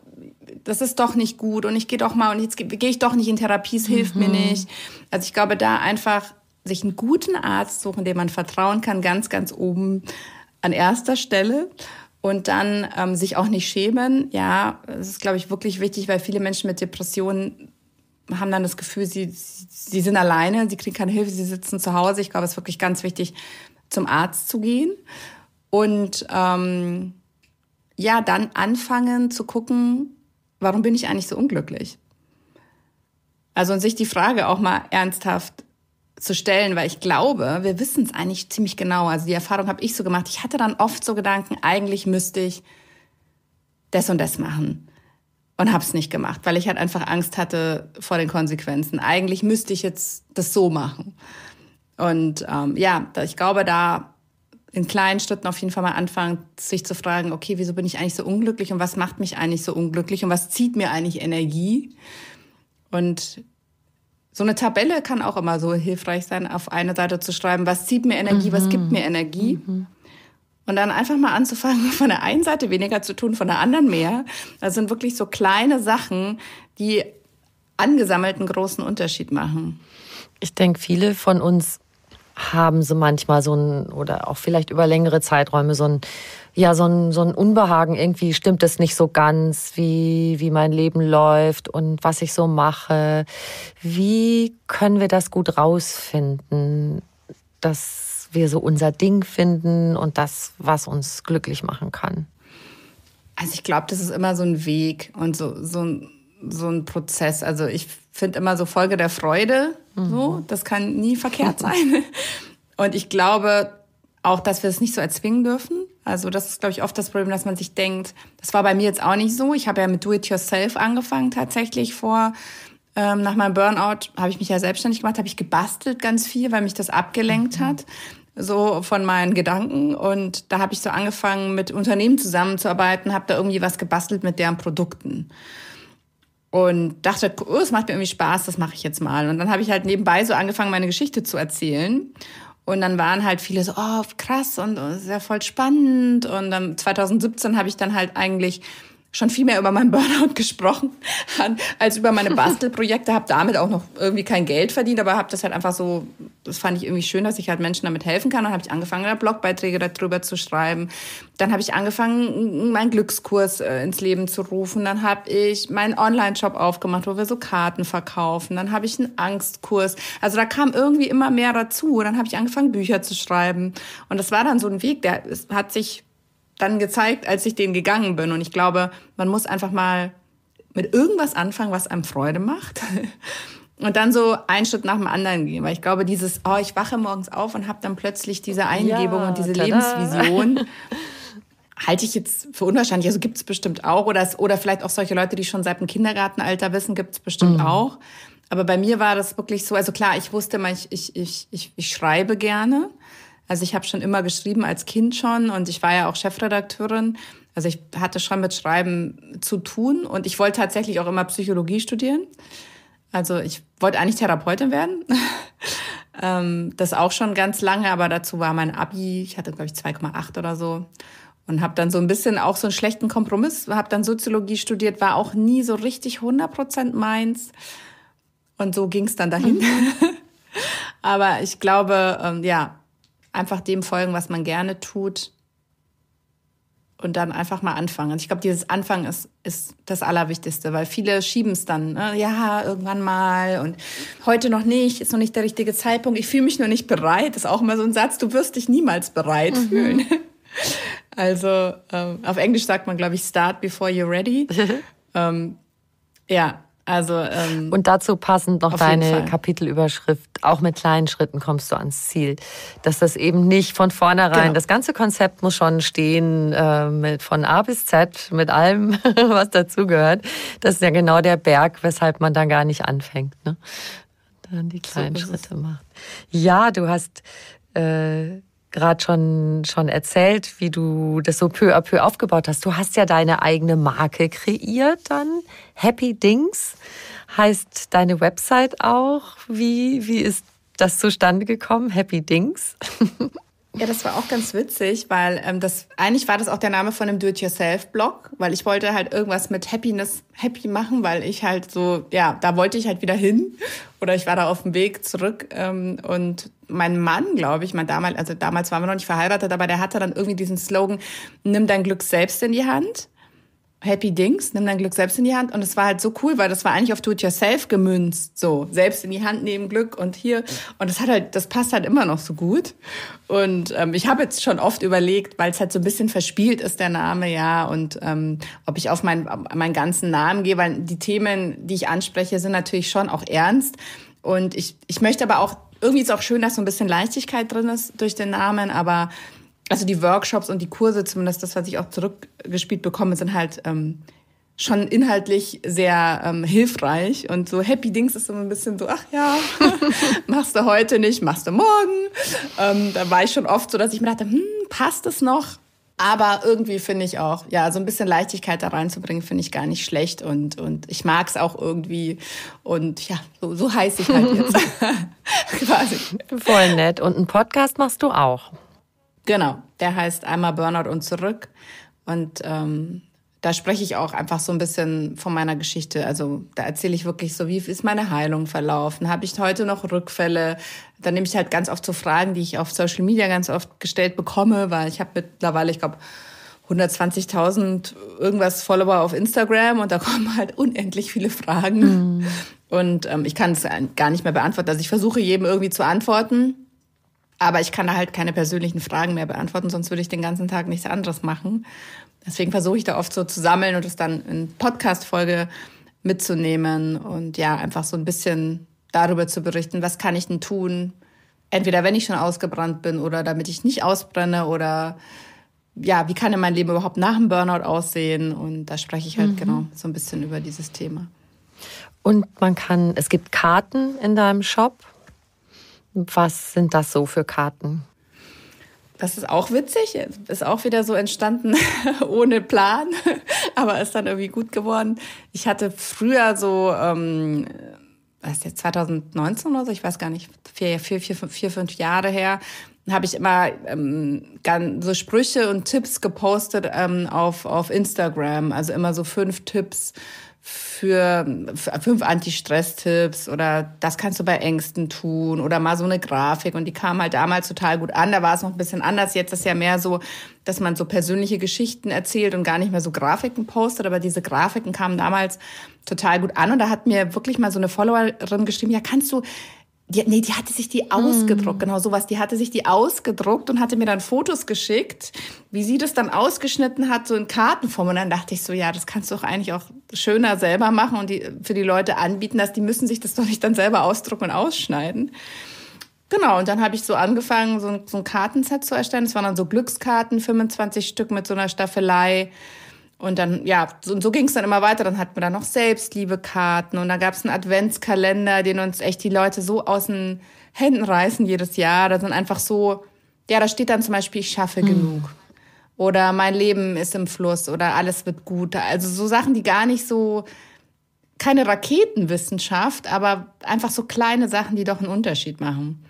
das ist doch nicht gut und ich gehe doch mal und jetzt gehe geh ich doch nicht in Therapie, es hilft mhm. mir nicht. Also ich glaube, da einfach sich einen guten Arzt suchen, dem man vertrauen kann, ganz, ganz oben an erster Stelle. Und dann ähm, sich auch nicht schämen. Ja, das ist, glaube ich, wirklich wichtig, weil viele Menschen mit Depressionen haben dann das Gefühl, sie, sie, sie sind alleine, sie kriegen keine Hilfe, sie sitzen zu Hause. Ich glaube, es ist wirklich ganz wichtig, zum Arzt zu gehen. Und ähm, ja, dann anfangen zu gucken, warum bin ich eigentlich so unglücklich? Also und sich die Frage auch mal ernsthaft zu stellen, weil ich glaube, wir wissen es eigentlich ziemlich genau. Also die Erfahrung habe ich so gemacht. Ich hatte dann oft so Gedanken, eigentlich müsste ich das und das machen und habe es nicht gemacht, weil ich halt einfach Angst hatte vor den Konsequenzen. Eigentlich müsste ich jetzt das so machen. Und ähm, ja, ich glaube, da in kleinen Schritten auf jeden Fall mal anfangen, sich zu fragen, okay, wieso bin ich eigentlich so unglücklich und was macht mich eigentlich so unglücklich und was zieht mir eigentlich Energie? Und so eine Tabelle kann auch immer so hilfreich sein, auf eine Seite zu schreiben, was zieht mir Energie, mhm. was gibt mir Energie. Mhm. Und dann einfach mal anzufangen, von der einen Seite weniger zu tun, von der anderen mehr. Das sind wirklich so kleine Sachen, die angesammelt einen großen Unterschied machen. Ich denke, viele von uns haben so manchmal so ein, oder auch vielleicht über längere Zeiträume so ein, ja, so ein, so ein Unbehagen, irgendwie stimmt es nicht so ganz, wie, wie mein Leben läuft und was ich so mache. Wie können wir das gut rausfinden, dass wir so unser Ding finden und das, was uns glücklich machen kann? Also ich glaube, das ist immer so ein Weg und so, so ein, so ein Prozess. Also ich finde immer so Folge der Freude, so, mhm. das kann nie verkehrt sein. Und ich glaube auch, dass wir es nicht so erzwingen dürfen. Also das ist, glaube ich, oft das Problem, dass man sich denkt, das war bei mir jetzt auch nicht so. Ich habe ja mit Do-it-yourself angefangen tatsächlich vor, ähm, nach meinem Burnout habe ich mich ja selbstständig gemacht, habe ich gebastelt ganz viel, weil mich das abgelenkt mhm. hat, so von meinen Gedanken. Und da habe ich so angefangen, mit Unternehmen zusammenzuarbeiten, habe da irgendwie was gebastelt mit deren Produkten. Und dachte, oh, es macht mir irgendwie Spaß, das mache ich jetzt mal. Und dann habe ich halt nebenbei so angefangen, meine Geschichte zu erzählen. Und dann waren halt viele so, oh, krass und oh, sehr voll spannend. Und dann zwanzig siebzehn habe ich dann halt eigentlich schon viel mehr über meinen Burnout gesprochen als über meine Bastelprojekte. Habe damit auch noch irgendwie kein Geld verdient, aber habe das halt einfach so, das fand ich irgendwie schön, dass ich halt Menschen damit helfen kann. Dann habe ich angefangen, da Blogbeiträge darüber zu schreiben. Dann habe ich angefangen, meinen Glückskurs ins Leben zu rufen. Dann habe ich meinen Online-Shop aufgemacht, wo wir so Karten verkaufen. Dann habe ich einen Angstkurs. Also da kam irgendwie immer mehr dazu. Dann habe ich angefangen, Bücher zu schreiben. Und das war dann so ein Weg, der hat sich dann gezeigt, als ich den gegangen bin. Und ich glaube, man muss einfach mal mit irgendwas anfangen, was einem Freude macht und dann so einen Schritt nach dem anderen gehen. Weil ich glaube, dieses, oh, ich wache morgens auf und habe dann plötzlich diese Eingebung ja, und diese tada. Lebensvision, halte ich jetzt für unwahrscheinlich. Also gibt es bestimmt auch. Oder, es, oder vielleicht auch solche Leute, die schon seit dem Kindergartenalter wissen, gibt es bestimmt mhm. auch. Aber bei mir war das wirklich so, also klar, ich wusste mal, ich, ich, ich, ich, ich schreibe gerne. Also ich habe schon immer geschrieben, als Kind schon. Und ich war ja auch Chefredakteurin. Also ich hatte schon mit Schreiben zu tun. Und ich wollte tatsächlich auch immer Psychologie studieren. Also ich wollte eigentlich Therapeutin werden. Das auch schon ganz lange. Aber dazu war mein Abi, ich hatte, glaube ich, zwei Komma acht oder so. Und habe dann so ein bisschen auch so einen schlechten Kompromiss. Habe dann Soziologie studiert, war auch nie so richtig hundert Prozent meins. Und so ging es dann dahin. Mhm. Aber ich glaube, ja, einfach dem folgen, was man gerne tut und dann einfach mal anfangen. Ich glaube, dieses Anfangen ist, ist das Allerwichtigste, weil viele schieben es dann. Ne? Ja, irgendwann mal und heute noch nicht, ist noch nicht der richtige Zeitpunkt. Ich fühle mich noch nicht bereit, ist auch immer so ein Satz, du wirst dich niemals bereit mhm. fühlen. Also ähm, auf Englisch sagt man, glaube ich, start before you're ready. ähm, ja, also ähm, und dazu passend noch deine Kapitelüberschrift, auch mit kleinen Schritten kommst du ans Ziel. Dass das eben nicht von vornherein, genau. Das ganze Konzept muss schon stehen, äh, mit, von A bis Z, mit allem, was dazugehört. Das ist ja genau der Berg, weshalb man dann gar nicht anfängt. Ne? Dann die kleinen so Schritte macht. Ja, du hast... Äh, gerade schon schon erzählt, wie du das so peu à peu aufgebaut hast. Du hast ja deine eigene Marke kreiert dann. Happy Dings heißt deine Website auch. Wie, wie ist das zustande gekommen? Happy Dings? Ja, das war auch ganz witzig, weil ähm, das eigentlich war das auch der Name von einem Do-it-yourself-Blog, weil ich wollte halt irgendwas mit Happiness happy machen, weil ich halt so, ja, da wollte ich halt wieder hin oder ich war da auf dem Weg zurück ähm, und mein Mann, glaube ich, mein damals, also damals waren wir noch nicht verheiratet, aber der hatte dann irgendwie diesen Slogan, nimm dein Glück selbst in die Hand. Happy Dings, nimm dein Glück selbst in die Hand. Und es war halt so cool, weil das war eigentlich auf Do-it-yourself gemünzt, so selbst in die Hand nehmen, Glück und hier. Und das hat halt, das passt halt immer noch so gut. Und ähm, ich habe jetzt schon oft überlegt, weil es halt so ein bisschen verspielt ist, der Name, ja, und ähm, ob ich auf meinen, meinen ganzen Namen gehe, weil die Themen, die ich anspreche, sind natürlich schon auch ernst. Und ich, ich möchte aber auch, irgendwie ist es auch schön, dass so ein bisschen Leichtigkeit drin ist durch den Namen, aber also die Workshops und die Kurse, zumindest das, was ich auch zurückgespielt bekomme, sind halt ähm, schon inhaltlich sehr ähm, hilfreich. Und so Happy Dings ist so ein bisschen so, ach ja, machst du heute nicht, machst du morgen. Ähm, da war ich schon oft so, dass ich mir dachte, hm, passt es noch? Aber irgendwie finde ich auch, ja, so ein bisschen Leichtigkeit da reinzubringen, finde ich gar nicht schlecht. Und, und ich mag es auch irgendwie. Und ja, so, so heiß ich halt jetzt. Quasi. Voll nett. Und einen Podcast machst du auch. Genau, der heißt Einmal Burnout und zurück. Und ähm, da spreche ich auch einfach so ein bisschen von meiner Geschichte. Also da erzähle ich wirklich so, wie ist meine Heilung verlaufen? Habe ich heute noch Rückfälle? Dann nehme ich halt ganz oft so Fragen, die ich auf Social Media ganz oft gestellt bekomme, weil ich habe mittlerweile, ich glaube, hundertzwanzigtausend irgendwas Follower auf Instagram und da kommen halt unendlich viele Fragen. Mhm. Und ähm, ich kann es gar nicht mehr beantworten. Also ich versuche jedem irgendwie zu antworten. Aber ich kann da halt keine persönlichen Fragen mehr beantworten, sonst würde ich den ganzen Tag nichts anderes machen. Deswegen versuche ich da oft so zu sammeln und es dann in Podcast-Folge mitzunehmen und ja, einfach so ein bisschen darüber zu berichten, was kann ich denn tun? Entweder wenn ich schon ausgebrannt bin oder damit ich nicht ausbrenne oder ja, wie kann denn mein Leben überhaupt nach dem Burnout aussehen? Und da spreche ich halt mhm. genau so ein bisschen über dieses Thema. Und man kann, es gibt Karten in deinem Shop. Was sind das so für Karten? Das ist auch witzig, ist auch wieder so entstanden ohne Plan, aber ist dann irgendwie gut geworden. Ich hatte früher so, ähm, was ist jetzt, zwanzig neunzehn oder so, ich weiß gar nicht, vier, vier, vier, vier fünf Jahre her, habe ich immer ähm, so Sprüche und Tipps gepostet ähm, auf, auf Instagram. Also immer so fünf Tipps für, für fünf Anti-Stress-Tipps oder das kannst du bei Ängsten tun oder mal so eine Grafik. Und die kam halt damals total gut an. Da war es noch ein bisschen anders. Jetzt ist ja mehr so, dass man so persönliche Geschichten erzählt und gar nicht mehr so Grafiken postet. Aber diese Grafiken kamen damals total gut an. Und da hat mir wirklich mal so eine Followerin geschrieben, ja, kannst du... Die, nee, die hatte sich die ausgedruckt, mm. genau sowas. Die hatte sich die ausgedruckt und hatte mir dann Fotos geschickt, wie sie das dann ausgeschnitten hat, so in Kartenform. Und dann dachte ich so, ja, das kannst du doch eigentlich auch schöner selber machen und die, für die Leute anbieten, dass die müssen sich das doch nicht dann selber ausdrucken und ausschneiden. Genau, und dann habe ich so angefangen, so ein, so ein Kartenset zu erstellen. Das waren dann so Glückskarten, fünfundzwanzig Stück mit so einer Staffelei. Und dann, ja, so, so ging es dann immer weiter. Dann hatten wir dann noch Selbstliebekarten und dann gab es einen Adventskalender, den uns echt die Leute so aus den Händen reißen jedes Jahr. Da sind einfach so, ja, da steht dann zum Beispiel, ich schaffe mhm. genug. Oder mein Leben ist im Fluss oder alles wird gut. Also so Sachen, die gar nicht so, keine Raketenwissenschaft, aber einfach so kleine Sachen, die doch einen Unterschied machen.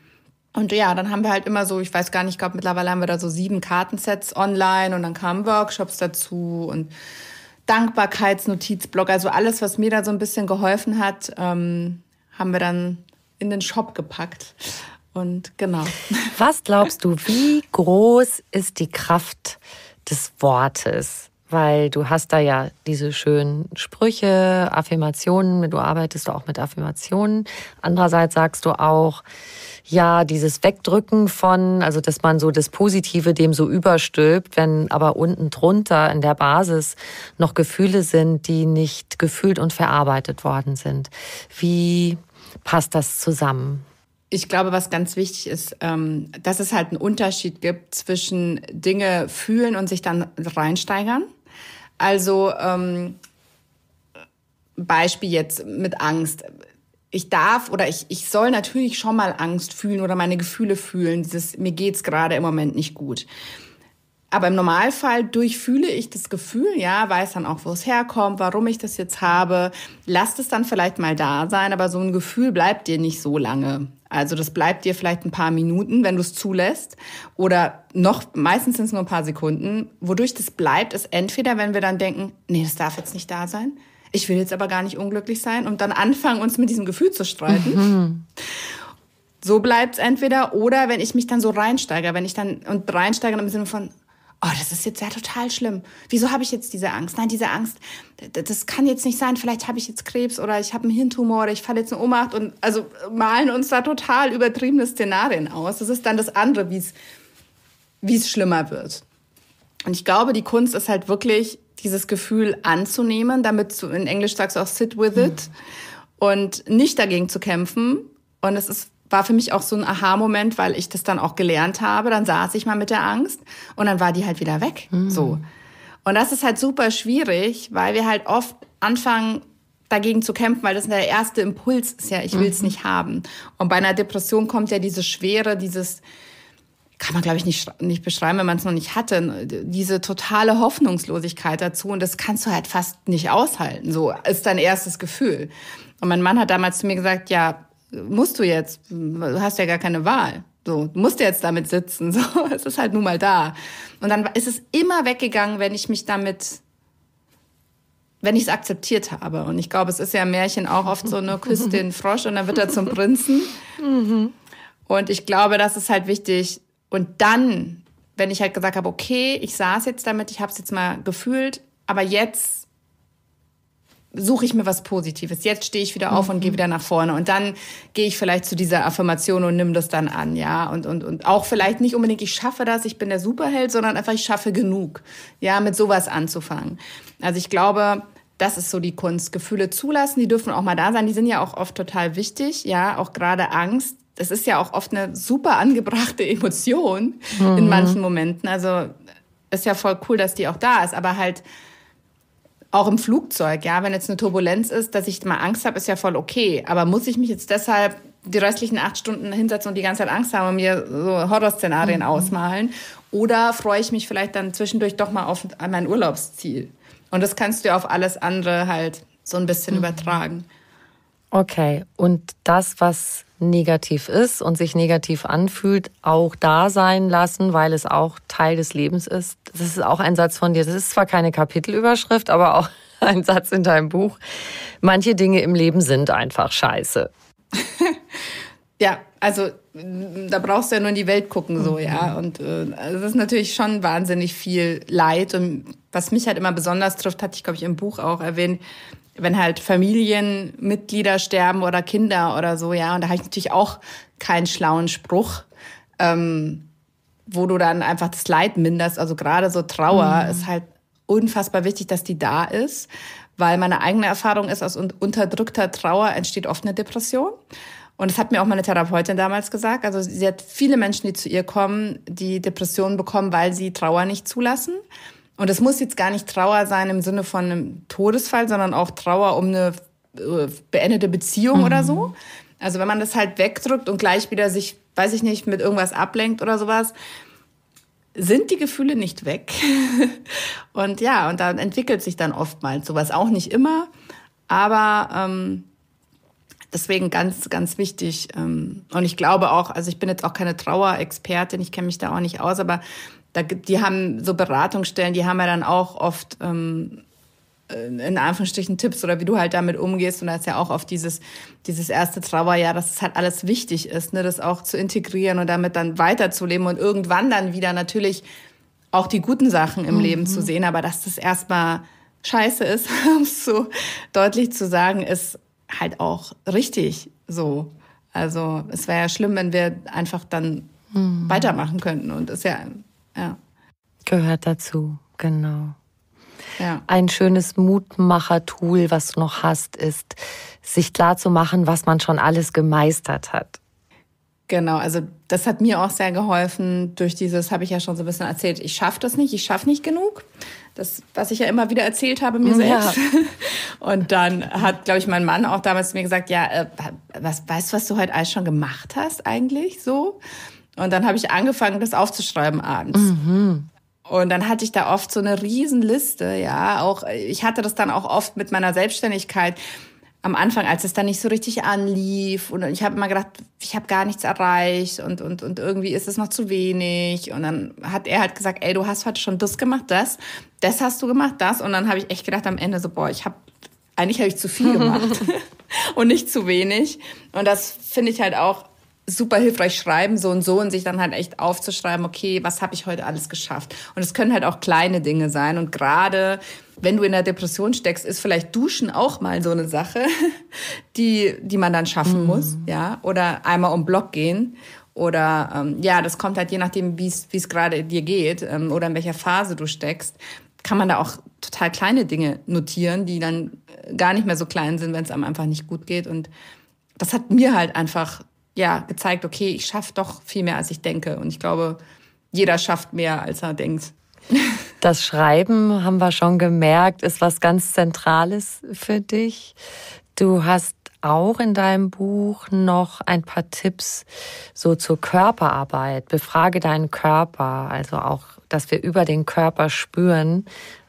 Und ja, dann haben wir halt immer so, ich weiß gar nicht, ich glaube, mittlerweile haben wir da so sieben Kartensets online und dann kamen Workshops dazu und Dankbarkeitsnotizblock. Also alles, was mir da so ein bisschen geholfen hat, ähm, haben wir dann in den Shop gepackt. Und genau. Was glaubst du, wie groß ist die Kraft des Wortes? Weil du hast da ja diese schönen Sprüche, Affirmationen, du arbeitest auch mit Affirmationen. Andererseits sagst du auch, ja, dieses Wegdrücken von, also dass man so das Positive dem so überstülpt, wenn aber unten drunter in der Basis noch Gefühle sind, die nicht gefühlt und verarbeitet worden sind. Wie passt das zusammen? Ich glaube, was ganz wichtig ist, dass es halt einen Unterschied gibt zwischen Dinge fühlen und sich dann reinsteigern. Also ähm, Beispiel jetzt mit Angst. Ich darf oder ich, ich soll natürlich schon mal Angst fühlen oder meine Gefühle fühlen. Dieses, mir geht's gerade im Moment nicht gut. Aber im Normalfall durchfühle ich das Gefühl, ja, weiß dann auch, wo es herkommt, warum ich das jetzt habe. Lass es dann vielleicht mal da sein, aber so ein Gefühl bleibt dir nicht so lange. Also das bleibt dir vielleicht ein paar Minuten, wenn du es zulässt, oder noch meistens sind es nur ein paar Sekunden. Wodurch das bleibt, ist entweder, wenn wir dann denken, nee, das darf jetzt nicht da sein, ich will jetzt aber gar nicht unglücklich sein und dann anfangen, uns mit diesem Gefühl zu streiten. Mhm. So bleibt es entweder, oder wenn ich mich dann so reinsteige, wenn ich dann und reinsteige im Sinne von, oh, das ist jetzt ja total schlimm. Wieso habe ich jetzt diese Angst? Nein, diese Angst, das kann jetzt nicht sein. Vielleicht habe ich jetzt Krebs oder ich habe einen Hirntumor oder ich falle jetzt in Ohnmacht. Und also malen uns da total übertriebene Szenarien aus. Das ist dann das andere, wie es, wie es schlimmer wird. Und ich glaube, die Kunst ist halt wirklich, dieses Gefühl anzunehmen, damit du, in Englisch sagst du auch sit with it, und nicht dagegen zu kämpfen. Und es ist war für mich auch so ein Aha-Moment, weil ich das dann auch gelernt habe. Dann saß ich mal mit der Angst und dann war die halt wieder weg. Mhm. So. Und das ist halt super schwierig, weil wir halt oft anfangen, dagegen zu kämpfen, weil das der erste Impuls ist, ja, ich will es mhm. nicht haben. Und bei einer Depression kommt ja diese Schwere, dieses, kann man glaube ich nicht, nicht beschreiben, wenn man es noch nicht hatte, diese totale Hoffnungslosigkeit dazu. Und das kannst du halt fast nicht aushalten. So ist dein erstes Gefühl. Und mein Mann hat damals zu mir gesagt, ja, musst du jetzt, du hast ja gar keine Wahl. So, du musst ja jetzt damit sitzen. So, es ist halt nun mal da. Und dann ist es immer weggegangen, wenn ich mich damit, wenn ich es akzeptiert habe. Und ich glaube, es ist ja im Märchen auch oft so, ne, küsst den Frosch und dann wird er zum Prinzen. Und ich glaube, das ist halt wichtig. Und dann, wenn ich halt gesagt habe, okay, ich saß jetzt damit, ich habe es jetzt mal gefühlt, aber jetzt suche ich mir was Positives. Jetzt stehe ich wieder auf mhm. und gehe wieder nach vorne. Und dann gehe ich vielleicht zu dieser Affirmation und nimm das dann an, ja. Und, und, und auch vielleicht nicht unbedingt, ich schaffe das, ich bin der Superheld, sondern einfach, ich schaffe genug, ja, mit sowas anzufangen. Also ich glaube, das ist so die Kunst. Gefühle zulassen, die dürfen auch mal da sein. Die sind ja auch oft total wichtig, ja, auch gerade Angst. Das ist ja auch oft eine super angebrachte Emotion mhm. in manchen Momenten. Also ist ja voll cool, dass die auch da ist, aber halt, auch im Flugzeug, ja, wenn jetzt eine Turbulenz ist, dass ich mal Angst habe, ist ja voll okay. Aber muss ich mich jetzt deshalb die restlichen acht Stunden hinsetzen und die ganze Zeit Angst haben und mir so Horrorszenarien mhm. ausmalen? Oder freue ich mich vielleicht dann zwischendurch doch mal auf mein Urlaubsziel? Und das kannst du ja auf alles andere halt so ein bisschen mhm. übertragen. Okay, und das, was negativ ist und sich negativ anfühlt, auch da sein lassen, weil es auch Teil des Lebens ist. Das ist auch ein Satz von dir. Das ist zwar keine Kapitelüberschrift, aber auch ein Satz in deinem Buch. Manche Dinge im Leben sind einfach scheiße. Ja, also da brauchst du ja nur in die Welt gucken, so, ja. Und äh, das ist natürlich schon wahnsinnig viel Leid. Und was mich halt immer besonders trifft, hatte ich, glaube ich, im Buch auch erwähnt, wenn halt Familienmitglieder sterben oder Kinder oder so, ja. Und da habe ich natürlich auch keinen schlauen Spruch, ähm, wo du dann einfach das Leid minderst. Also gerade so Trauer mhm. ist halt unfassbar wichtig, dass die da ist. Weil meine eigene Erfahrung ist, aus unterdrückter Trauer entsteht oft eine Depression. Und das hat mir auch meine Therapeutin damals gesagt. Also sie hat viele Menschen, die zu ihr kommen, die Depressionen bekommen, weil sie Trauer nicht zulassen. Und es muss jetzt gar nicht Trauer sein im Sinne von einem Todesfall, sondern auch Trauer um eine beendete Beziehung mhm. oder so. Also wenn man das halt wegdrückt und gleich wieder sich, weiß ich nicht, mit irgendwas ablenkt oder sowas, sind die Gefühle nicht weg. Und ja, und dann entwickelt sich dann oftmals sowas. Auch nicht immer, aber... Ähm, Deswegen ganz, ganz wichtig. Und ich glaube auch, also ich bin jetzt auch keine Trauerexpertin, ich kenne mich da auch nicht aus, aber da gibt, die haben so Beratungsstellen, die haben ja dann auch oft ähm, in Anführungsstrichen Tipps oder wie du halt damit umgehst. Und da ist ja auch oft dieses, dieses erste Trauerjahr, dass es halt alles wichtig ist, ne, das auch zu integrieren und damit dann weiterzuleben und irgendwann dann wieder natürlich auch die guten Sachen im mhm. Leben zu sehen. Aber dass das erstmal scheiße ist, um es so deutlich zu sagen, ist halt auch richtig so. Also es wäre ja schlimm, wenn wir einfach dann hm. weitermachen könnten. Und ist ja, ja. Gehört dazu, genau. Ja. Ein schönes Mutmacher-Tool, was du noch hast, ist, sich klar zu machen, was man schon alles gemeistert hat. Genau, also das hat mir auch sehr geholfen. Durch dieses, habe ich ja schon so ein bisschen erzählt, ich schaffe das nicht, ich schaffe nicht genug. Das, was ich ja immer wieder erzählt habe mir selbst. Ja. Und dann hat, glaube ich, mein Mann auch damals zu mir gesagt, ja, äh, was, weißt du, was du heute alles schon gemacht hast eigentlich so? Und dann habe ich angefangen, das aufzuschreiben abends. Mhm. Und dann hatte ich da oft so eine Riesenliste, ja. Auch, ich hatte das dann auch oft mit meiner Selbstständigkeit. Am Anfang, als es dann nicht so richtig anlief und ich habe immer gedacht, ich habe gar nichts erreicht und und und irgendwie ist es noch zu wenig und dann hat er halt gesagt, ey, du hast heute schon das gemacht, das, das hast du gemacht, das und dann habe ich echt gedacht am Ende so, boah, ich habe eigentlich habe ich zu viel gemacht und nicht zu wenig und das finde ich halt auch super hilfreich, schreiben so und so und sich dann halt echt aufzuschreiben, okay, was habe ich heute alles geschafft? Und es können halt auch kleine Dinge sein und gerade wenn du in der Depression steckst, ist vielleicht Duschen auch mal so eine Sache, die die man dann schaffen mhm. muss, ja, oder einmal um Block gehen oder ähm, ja, das kommt halt je nachdem, wie es wie es gerade dir geht ähm, oder in welcher Phase du steckst, kann man da auch total kleine Dinge notieren, die dann gar nicht mehr so klein sind, wenn es einem einfach nicht gut geht und das hat mir halt einfach ja, gezeigt, okay, ich schaffe doch viel mehr, als ich denke. Und ich glaube, jeder schafft mehr, als er denkt. Das Schreiben, haben wir schon gemerkt, ist was ganz Zentrales für dich. Du hast auch in deinem Buch noch ein paar Tipps so zur Körperarbeit. Befrage deinen Körper, also auch, dass wir über den Körper spüren,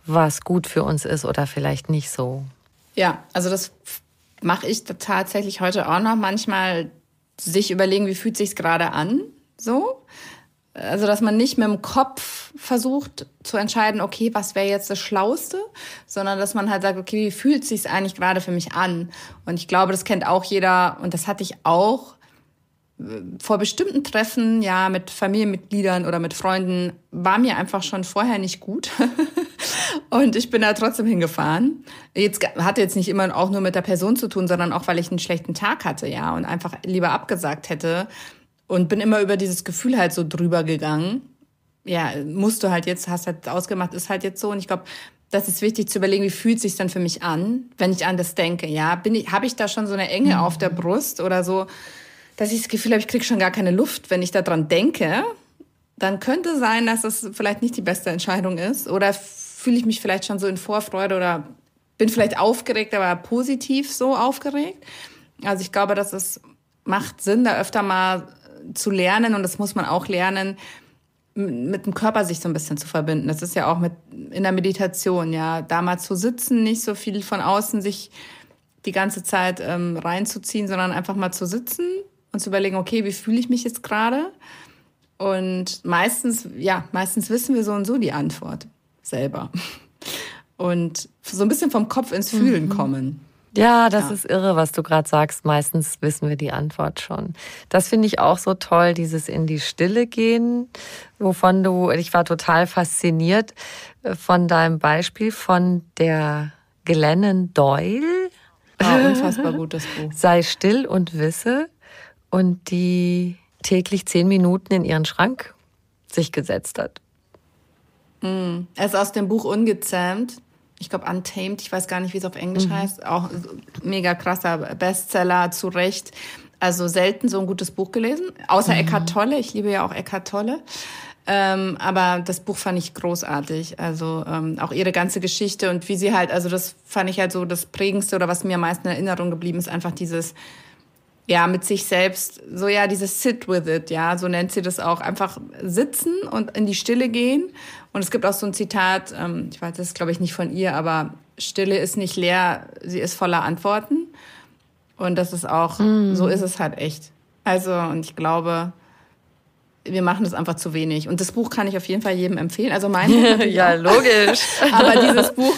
was gut für uns ist oder vielleicht nicht so. Ja, also das mache ich tatsächlich heute auch noch manchmal, sich überlegen, wie fühlt es sich gerade an, so. Also, dass man nicht mit dem Kopf versucht zu entscheiden, okay, was wäre jetzt das Schlauste, sondern dass man halt sagt, okay, wie fühlt es sich eigentlich gerade für mich an? Und ich glaube, das kennt auch jeder und das hatte ich auch vor bestimmten Treffen, ja, mit Familienmitgliedern oder mit Freunden, war mir einfach schon vorher nicht gut. Und ich bin da trotzdem hingefahren. Jetzt hatte jetzt nicht immer auch nur mit der Person zu tun, sondern auch, weil ich einen schlechten Tag hatte, ja, und einfach lieber abgesagt hätte. Und bin immer über dieses Gefühl halt so drüber gegangen. Ja, musst du halt jetzt, hast halt ausgemacht, ist halt jetzt so. Und ich glaube, das ist wichtig zu überlegen, wie fühlt es sich dann für mich an, wenn ich an das denke, ja. Bin ich, habe ich da schon so eine Enge auf der Brust oder so, dass ich das Gefühl habe, ich kriege schon gar keine Luft, wenn ich daran denke, dann könnte sein, dass das vielleicht nicht die beste Entscheidung ist. Oder fühle ich mich vielleicht schon so in Vorfreude oder bin vielleicht aufgeregt, aber positiv so aufgeregt. Also ich glaube, dass es macht Sinn, da öfter mal zu lernen. Und das muss man auch lernen, mit dem Körper sich so ein bisschen zu verbinden. Das ist ja auch mit in der Meditation, ja, da mal zu sitzen, nicht so viel von außen sich die ganze Zeit ähm, reinzuziehen, sondern einfach mal zu sitzen und zu überlegen, okay, wie fühle ich mich jetzt gerade? Und meistens, ja, meistens wissen wir so und so die Antwort selber. Und so ein bisschen vom Kopf ins Fühlen mhm. kommen. Ja, das ja. ist irre, was du gerade sagst. Meistens wissen wir die Antwort schon. Das finde ich auch so toll, dieses in die Stille gehen, wovon du, ich war total fasziniert von deinem Beispiel von der Glennon Doyle. Ah, unfassbar gutes Buch. Sei still und wisse. Und die täglich zehn Minuten in ihren Schrank sich gesetzt hat. Mm. Er ist aus dem Buch Ungezähmt. Ich glaube, Untamed, ich weiß gar nicht, wie es auf Englisch mhm. heißt. Auch mega krasser Bestseller, zu Recht. Also selten so ein gutes Buch gelesen. Außer mhm. Eckart Tolle. Ich liebe ja auch Eckart Tolle. Ähm, aber das Buch fand ich großartig. Also ähm, auch ihre ganze Geschichte und wie sie halt, also das fand ich halt so das Prägendste oder was mir am meisten in Erinnerung geblieben ist, einfach dieses, ja, mit sich selbst, so ja, dieses Sit with it, ja, so nennt sie das auch. Einfach sitzen und in die Stille gehen. Und es gibt auch so ein Zitat, ähm, ich weiß, das ist, glaube ich, nicht von ihr, aber Stille ist nicht leer, sie ist voller Antworten. Und das ist auch, mm. so ist es halt echt. Also, und ich glaube, wir machen das einfach zu wenig. Und das Buch kann ich auf jeden Fall jedem empfehlen. Also mein Buch ja, logisch. aber dieses Buch,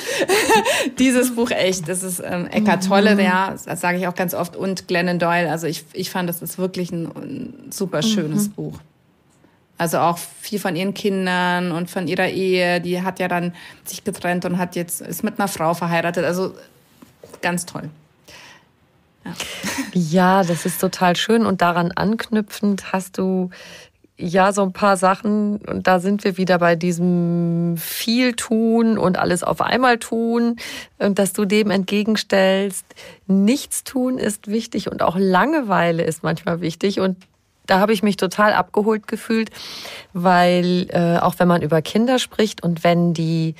dieses Buch echt, das ist ähm, Eckart Tolle, ja, das sage ich auch ganz oft, und Glennon Doyle. Also ich, ich fand, das ist wirklich ein, ein super schönes mhm. Buch. Also auch viel von ihren Kindern und von ihrer Ehe. Die hat ja dann sich getrennt und hat jetzt, ist mit einer Frau verheiratet. Also ganz toll. Ja, ja, das ist total schön. Und daran anknüpfend hast du ja so ein paar Sachen. Und da sind wir wieder bei diesem viel tun und alles auf einmal tun. Und dass du dem entgegenstellst, nichts tun ist wichtig und auch Langeweile ist manchmal wichtig. Und da habe ich mich total abgeholt gefühlt, weil äh, auch wenn man über Kinder spricht und wenn die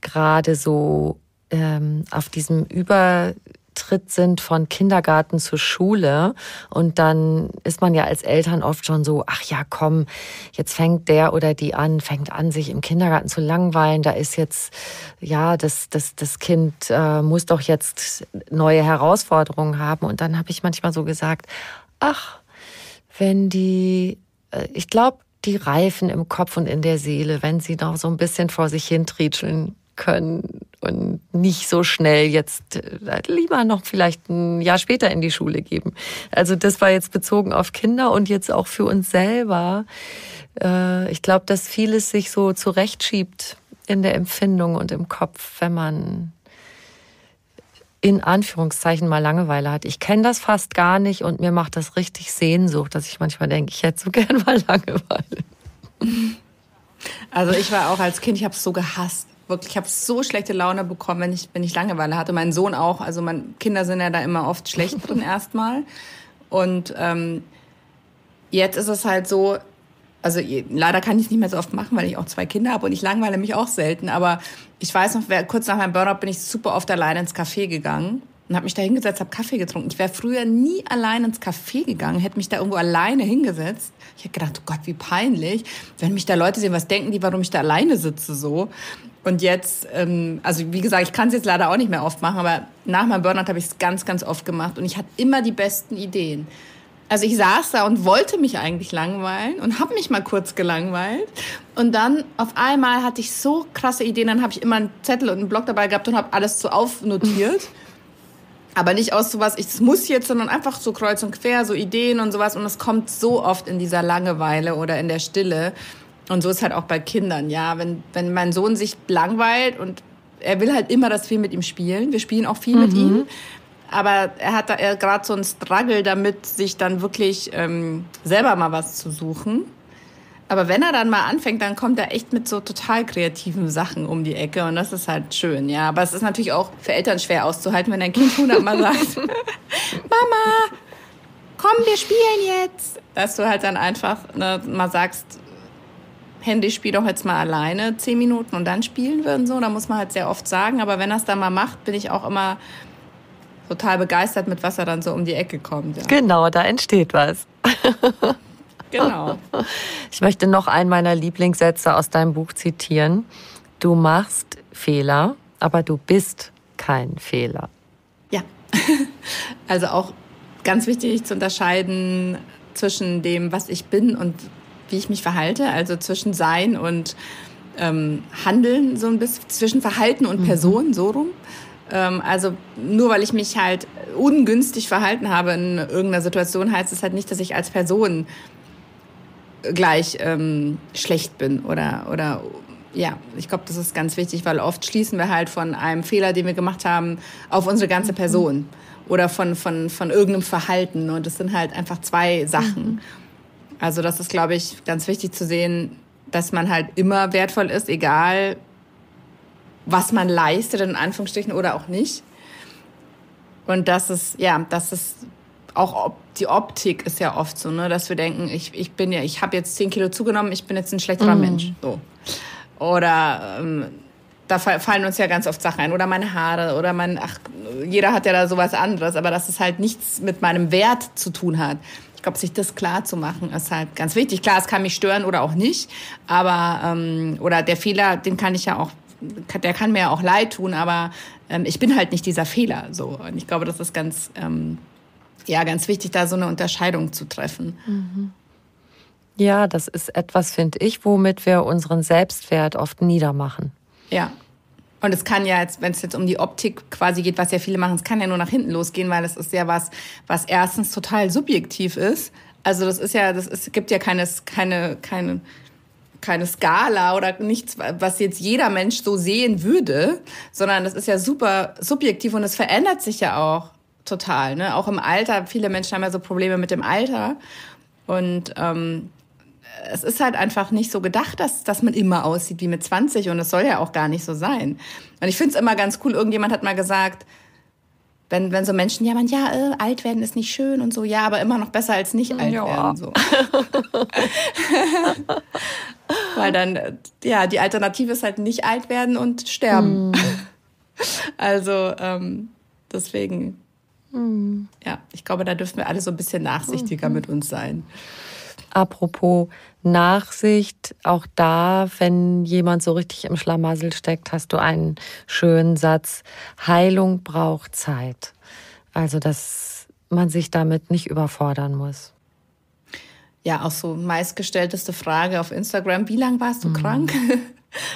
gerade so ähm, auf diesem Übertritt sind von Kindergarten zur Schule und dann ist man ja als Eltern oft schon so, ach ja, komm, jetzt fängt der oder die an, fängt an, sich im Kindergarten zu langweilen, da ist jetzt, ja, das, das, das Kind äh, muss doch jetzt neue Herausforderungen haben. Und dann habe ich manchmal so gesagt, ach, wenn die, ich glaube, die Reifen im Kopf und in der Seele, wenn sie noch so ein bisschen vor sich hin trietscheln können und nicht so schnell jetzt, lieber noch vielleicht ein Jahr später in die Schule geben. Also das war jetzt bezogen auf Kinder und jetzt auch für uns selber. Ich glaube, dass vieles sich so zurechtschiebt in der Empfindung und im Kopf, wenn man in Anführungszeichen mal Langeweile hat. Ich kenne das fast gar nicht und mir macht das richtig Sehnsucht, dass ich manchmal denke, ich hätte so gern mal Langeweile. Also ich war auch als Kind, ich habe es so gehasst. Wirklich, ich habe so schlechte Laune bekommen, wenn ich, wenn ich Langeweile hatte. Mein Sohn auch. Also meine Kinder sind ja da immer oft schlecht drin erstmal. Und ähm, jetzt ist es halt so, also leider kann ich es nicht mehr so oft machen, weil ich auch zwei Kinder habe und ich langweile mich auch selten. Aber ich weiß noch, kurz nach meinem Burnout bin ich super oft alleine ins Café gegangen und habe mich da hingesetzt, habe Kaffee getrunken. Ich wäre früher nie alleine ins Café gegangen, hätte mich da irgendwo alleine hingesetzt. Ich hätte gedacht, oh Gott, wie peinlich. Wenn mich da Leute sehen, was denken die, warum ich da alleine sitze so? Und jetzt, ähm, also wie gesagt, ich kann es jetzt leider auch nicht mehr oft machen, aber nach meinem Burnout habe ich es ganz, ganz oft gemacht und ich hatte immer die besten Ideen. Also ich saß da und wollte mich eigentlich langweilen und habe mich mal kurz gelangweilt. Und dann auf einmal hatte ich so krasse Ideen, dann habe ich immer einen Zettel und einen Block dabei gehabt und habe alles so aufnotiert. Aber nicht aus sowas, ich muss jetzt, sondern einfach so kreuz und quer, so Ideen und sowas. Und das kommt so oft in dieser Langeweile oder in der Stille. Und so ist halt auch bei Kindern, ja. Wenn, wenn mein Sohn sich langweilt und er will halt immer, dass wir mit ihm spielen. Wir spielen auch viel mhm. mit ihm. Aber er hat da gerade so einen Struggle damit, sich dann wirklich ähm, selber mal was zu suchen. Aber wenn er dann mal anfängt, dann kommt er echt mit so total kreativen Sachen um die Ecke. Und das ist halt schön, ja. Aber es ist natürlich auch für Eltern schwer auszuhalten, wenn dein Kind hundertmal sagt, Mama, komm, wir spielen jetzt. Dass du halt dann einfach ne, mal sagst, Handy, spiel doch jetzt mal alleine zehn Minuten und dann spielen wir und so. Da muss man halt sehr oft sagen. Aber wenn er es dann mal macht, bin ich auch immer total begeistert, mit was er dann so um die Ecke kommt. Ja. Genau, da entsteht was. Genau. Ich möchte noch einen meiner Lieblingssätze aus deinem Buch zitieren. Du machst Fehler, aber du bist kein Fehler. Ja, also auch ganz wichtig zu unterscheiden, zwischen dem, was ich bin und wie ich mich verhalte, also zwischen Sein und ähm, Handeln, so ein bisschen, zwischen Verhalten und Person, mhm. so rum. Ähm, also nur weil ich mich halt ungünstig verhalten habe in irgendeiner Situation, heißt es halt nicht, dass ich als Person gleich ähm, schlecht bin oder oder ja, ich glaube, das ist ganz wichtig, weil oft schließen wir halt von einem Fehler, den wir gemacht haben, auf unsere ganze Person oder von von von irgendeinem Verhalten, und das sind halt einfach zwei Sachen. Also das ist, glaube ich, ganz wichtig zu sehen, dass man halt immer wertvoll ist, egal was man leistet, in Anführungsstrichen, oder auch nicht. Und das ist, ja, das ist auch ob, die Optik ist ja oft so, ne, dass wir denken, ich ich bin ja, ich habe jetzt zehn Kilo zugenommen, ich bin jetzt ein schlechterer mm. Mensch, so. Oder ähm, da fallen uns ja ganz oft Sachen ein. Oder meine Haare oder mein, ach, jeder hat ja da sowas anderes. Aber dass es halt nichts mit meinem Wert zu tun hat. Ich glaube, sich das klar zu machen, ist halt ganz wichtig. Klar, es kann mich stören oder auch nicht. Aber, ähm, oder der Fehler, den kann ich ja auch, der kann mir ja auch leid tun. Aber ähm, ich bin halt nicht dieser Fehler. So. Und ich glaube, das ist ganz, ähm, ja, ganz wichtig, da so eine Unterscheidung zu treffen. Mhm. Ja, das ist etwas, finde ich, womit wir unseren Selbstwert oft niedermachen. Ja, und es kann ja jetzt, wenn es jetzt um die Optik quasi geht, was ja viele machen, es kann ja nur nach hinten losgehen, weil das ist ja was, was erstens total subjektiv ist. Also das ist ja, das ist, gibt ja keine, keine, keine, keine Skala oder nichts, was jetzt jeder Mensch so sehen würde, sondern das ist ja super subjektiv und es verändert sich ja auch total, ne? Auch im Alter, viele Menschen haben ja so Probleme mit dem Alter und ähm, es ist halt einfach nicht so gedacht, dass, dass man immer aussieht wie mit zwanzig. Und das soll ja auch gar nicht so sein. Und ich finde es immer ganz cool, irgendjemand hat mal gesagt, wenn, wenn so Menschen, ja, man, ja, äh, alt werden ist nicht schön und so, ja, aber immer noch besser als nicht alt ja. werden. So. Weil dann, ja, die Alternative ist halt nicht alt werden und sterben. Mm. Also ähm, deswegen, mm. ja, ich glaube, da dürfen wir alle so ein bisschen nachsichtiger mm. mit uns sein. Apropos Nachsicht, auch da, wenn jemand so richtig im Schlamassel steckt, hast du einen schönen Satz, Heilung braucht Zeit. Also, dass man sich damit nicht überfordern muss. Ja, auch so meistgestellteste Frage auf Instagram, wie lange warst du mhm. krank?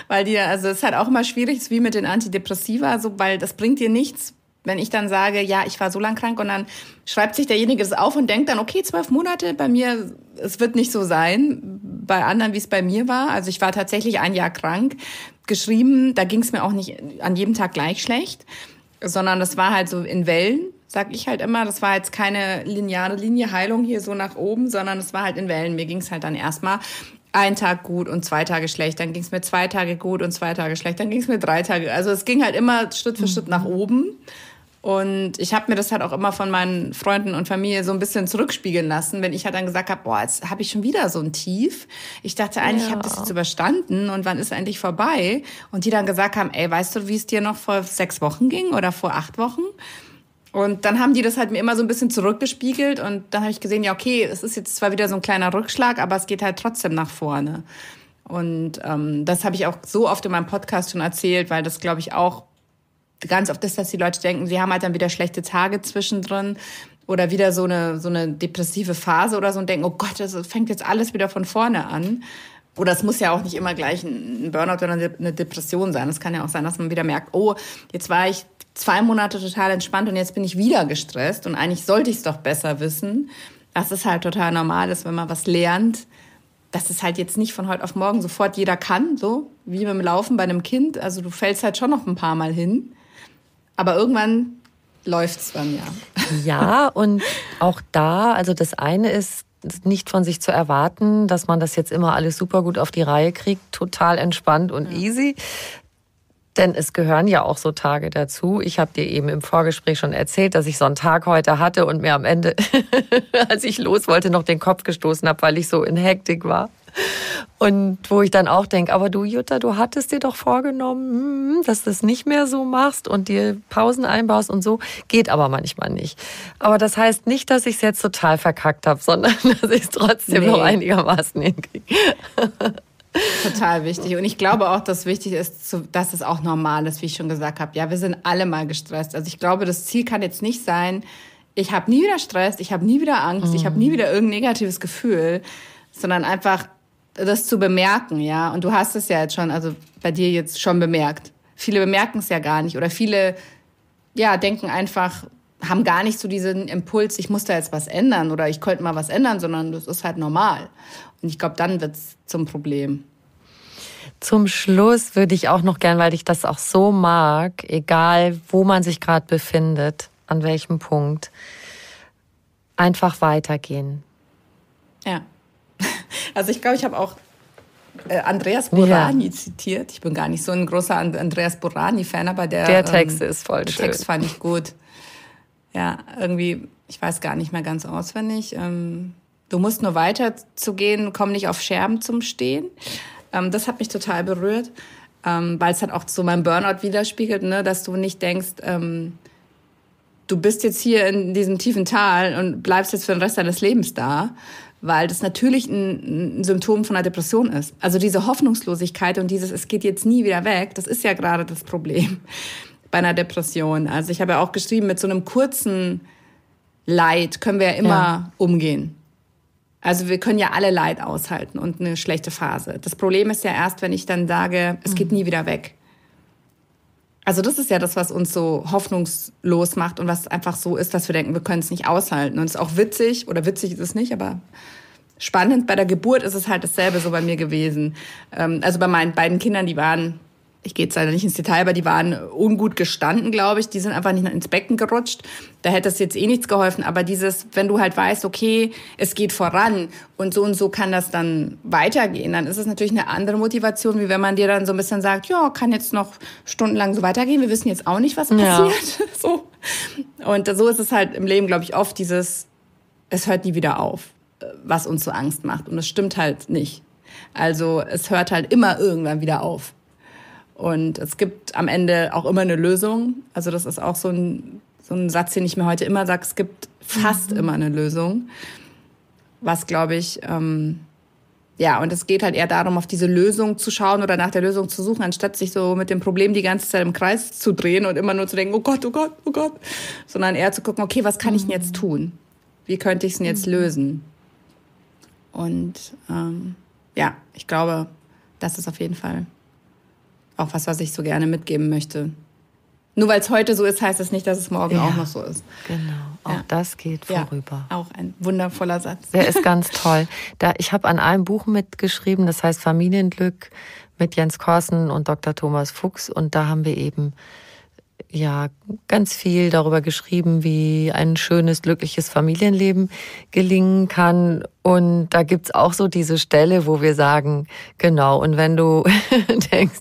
Weil die, also es ist halt auch immer schwierig, es ist wie mit den Antidepressiva, so, weil das bringt dir nichts. Wenn ich dann sage, ja, ich war so lang krank und dann schreibt sich derjenige das auf und denkt dann, okay, zwölf Monate, bei mir, es wird nicht so sein, bei anderen, wie es bei mir war. Also ich war tatsächlich ein Jahr krank, geschrieben, da ging es mir auch nicht an jedem Tag gleich schlecht, sondern das war halt so in Wellen, sag ich halt immer, das war jetzt keine lineare Linie Heilung hier so nach oben, sondern es war halt in Wellen, mir ging es halt dann erstmal ein Tag gut und zwei Tage schlecht, dann ging es mir zwei Tage gut und zwei Tage schlecht, dann ging es mir drei Tage, also es ging halt immer Schritt für Schritt nach oben. Und ich habe mir das halt auch immer von meinen Freunden und Familie so ein bisschen zurückspiegeln lassen, wenn ich halt dann gesagt habe, boah, jetzt habe ich schon wieder so ein Tief. Ich dachte eigentlich, ja. ich habe das jetzt überstanden und wann ist endlich vorbei? Und die dann gesagt haben, ey, weißt du, wie es dir noch vor sechs Wochen ging oder vor acht Wochen? Und dann haben die das halt mir immer so ein bisschen zurückgespiegelt und dann habe ich gesehen, ja, okay, es ist jetzt zwar wieder so ein kleiner Rückschlag, aber es geht halt trotzdem nach vorne. Und ähm, das habe ich auch so oft in meinem Podcast schon erzählt, weil das, glaube ich, auch ganz oft ist, dass die Leute denken, sie haben halt dann wieder schlechte Tage zwischendrin oder wieder so eine, so eine depressive Phase oder so und denken, oh Gott, das fängt jetzt alles wieder von vorne an. Oder es muss ja auch nicht immer gleich ein Burnout oder eine Depression sein. Es kann ja auch sein, dass man wieder merkt, oh, jetzt war ich zwei Monate total entspannt und jetzt bin ich wieder gestresst und eigentlich sollte ich es doch besser wissen. Das ist halt total normal, dass wenn man was lernt, dass es halt jetzt nicht von heute auf morgen sofort jeder kann, so wie beim Laufen bei einem Kind. Also du fällst halt schon noch ein paar Mal hin. Aber irgendwann läuft's dann ja. Ja, und auch da, also das eine ist nicht von sich zu erwarten, dass man das jetzt immer alles super gut auf die Reihe kriegt, total entspannt und ja. easy. Denn es gehören ja auch so Tage dazu. Ich habe dir eben im Vorgespräch schon erzählt, dass ich so einen Tag heute hatte und mir am Ende, als ich los wollte, noch den Kopf gestoßen habe, weil ich so in Hektik war. Und wo ich dann auch denke, aber du Jutta, du hattest dir doch vorgenommen, dass du es nicht mehr so machst und dir Pausen einbaust und so, geht aber manchmal nicht. Aber das heißt nicht, dass ich es jetzt total verkackt habe, sondern dass ich es trotzdem nee. noch einigermaßen hinkriege. Total wichtig. Und ich glaube auch, dass wichtig ist, dass es auch normal ist, wie ich schon gesagt habe. Ja, wir sind alle mal gestresst. Also ich glaube, das Ziel kann jetzt nicht sein, ich habe nie wieder Stress, ich habe nie wieder Angst, mm. ich habe nie wieder irgendein negatives Gefühl, sondern einfach das zu bemerken, ja. Und du hast es ja jetzt schon, also bei dir jetzt schon bemerkt. Viele bemerken es ja gar nicht oder viele, ja, denken einfach, haben gar nicht so diesen Impuls, ich muss da jetzt was ändern oder ich könnte mal was ändern, sondern das ist halt normal. Und ich glaube, dann wird es zum Problem. Zum Schluss würde ich auch noch gern, weil ich das auch so mag, egal wo man sich gerade befindet, an welchem Punkt, einfach weitergehen. Ja. Also ich glaube, ich habe auch Andreas Borani ja. zitiert. Ich bin gar nicht so ein großer Andreas Borani-Fan, aber der, der Text ähm, ist voll der schön. Der Text fand ich gut. Ja, irgendwie, ich weiß gar nicht mehr ganz auswendig. Ähm, du musst nur weiter zu gehen, komm nicht auf Scherben zum Stehen. Ähm, das hat mich total berührt, ähm, weil es halt auch so mein Burnout widerspiegelt, ne, dass du nicht denkst, ähm, du bist jetzt hier in diesem tiefen Tal und bleibst jetzt für den Rest deines Lebens da, weil das natürlich ein, ein Symptom von einer Depression ist. Also diese Hoffnungslosigkeit und dieses, es geht jetzt nie wieder weg, das ist ja gerade das Problem bei einer Depression. Also ich habe ja auch geschrieben, mit so einem kurzen Leid können wir ja immer ja. umgehen. Also wir können ja alle Leid aushalten und eine schlechte Phase. Das Problem ist ja erst, wenn ich dann sage, es geht nie wieder weg. Also das ist ja das, was uns so hoffnungslos macht und was einfach so ist, dass wir denken, wir können es nicht aushalten. Und es ist auch witzig, oder witzig ist es nicht, aber spannend. Bei der Geburt ist es halt dasselbe so bei mir gewesen. Also bei meinen beiden Kindern, die waren, ich gehe jetzt leider nicht ins Detail, aber die waren ungut gestanden, glaube ich. Die sind einfach nicht ins Becken gerutscht. Da hätte es jetzt eh nichts geholfen. Aber dieses, wenn du halt weißt, okay, es geht voran und so und so kann das dann weitergehen, dann ist es natürlich eine andere Motivation, wie wenn man dir dann so ein bisschen sagt, ja, kann jetzt noch stundenlang so weitergehen. Wir wissen jetzt auch nicht, was passiert. Ja. So. Und so ist es halt im Leben, glaube ich, oft dieses, es hört nie wieder auf, was uns so Angst macht. Und das stimmt halt nicht. Also es hört halt immer irgendwann wieder auf. Und es gibt am Ende auch immer eine Lösung. Also das ist auch so ein, so ein Satz, den ich mir heute immer sage. Es gibt fast mhm. immer eine Lösung. Was, glaube ich, ähm, ja, und es geht halt eher darum, auf diese Lösung zu schauen oder nach der Lösung zu suchen, anstatt sich so mit dem Problem die ganze Zeit im Kreis zu drehen und immer nur zu denken, oh Gott, oh Gott, oh Gott. Sondern eher zu gucken, okay, was kann ich denn jetzt tun? Wie könnte ich es denn jetzt mhm. lösen? Und ähm, ja, ich glaube, das ist auf jeden Fall auch was, was ich so gerne mitgeben möchte. Nur weil es heute so ist, heißt es nicht, dass es morgen ja, auch noch so ist. Genau, auch ja. das geht vorüber. Ja, auch ein wundervoller Satz. Der ist ganz toll. Da, ich habe an einem Buch mitgeschrieben, das heißt Familienglück mit Jens Korsen und Doktor Thomas Fuchs. Und da haben wir eben ja ganz viel darüber geschrieben, wie ein schönes, glückliches Familienleben gelingen kann. Und da gibt es auch so diese Stelle, wo wir sagen, genau, und wenn du denkst,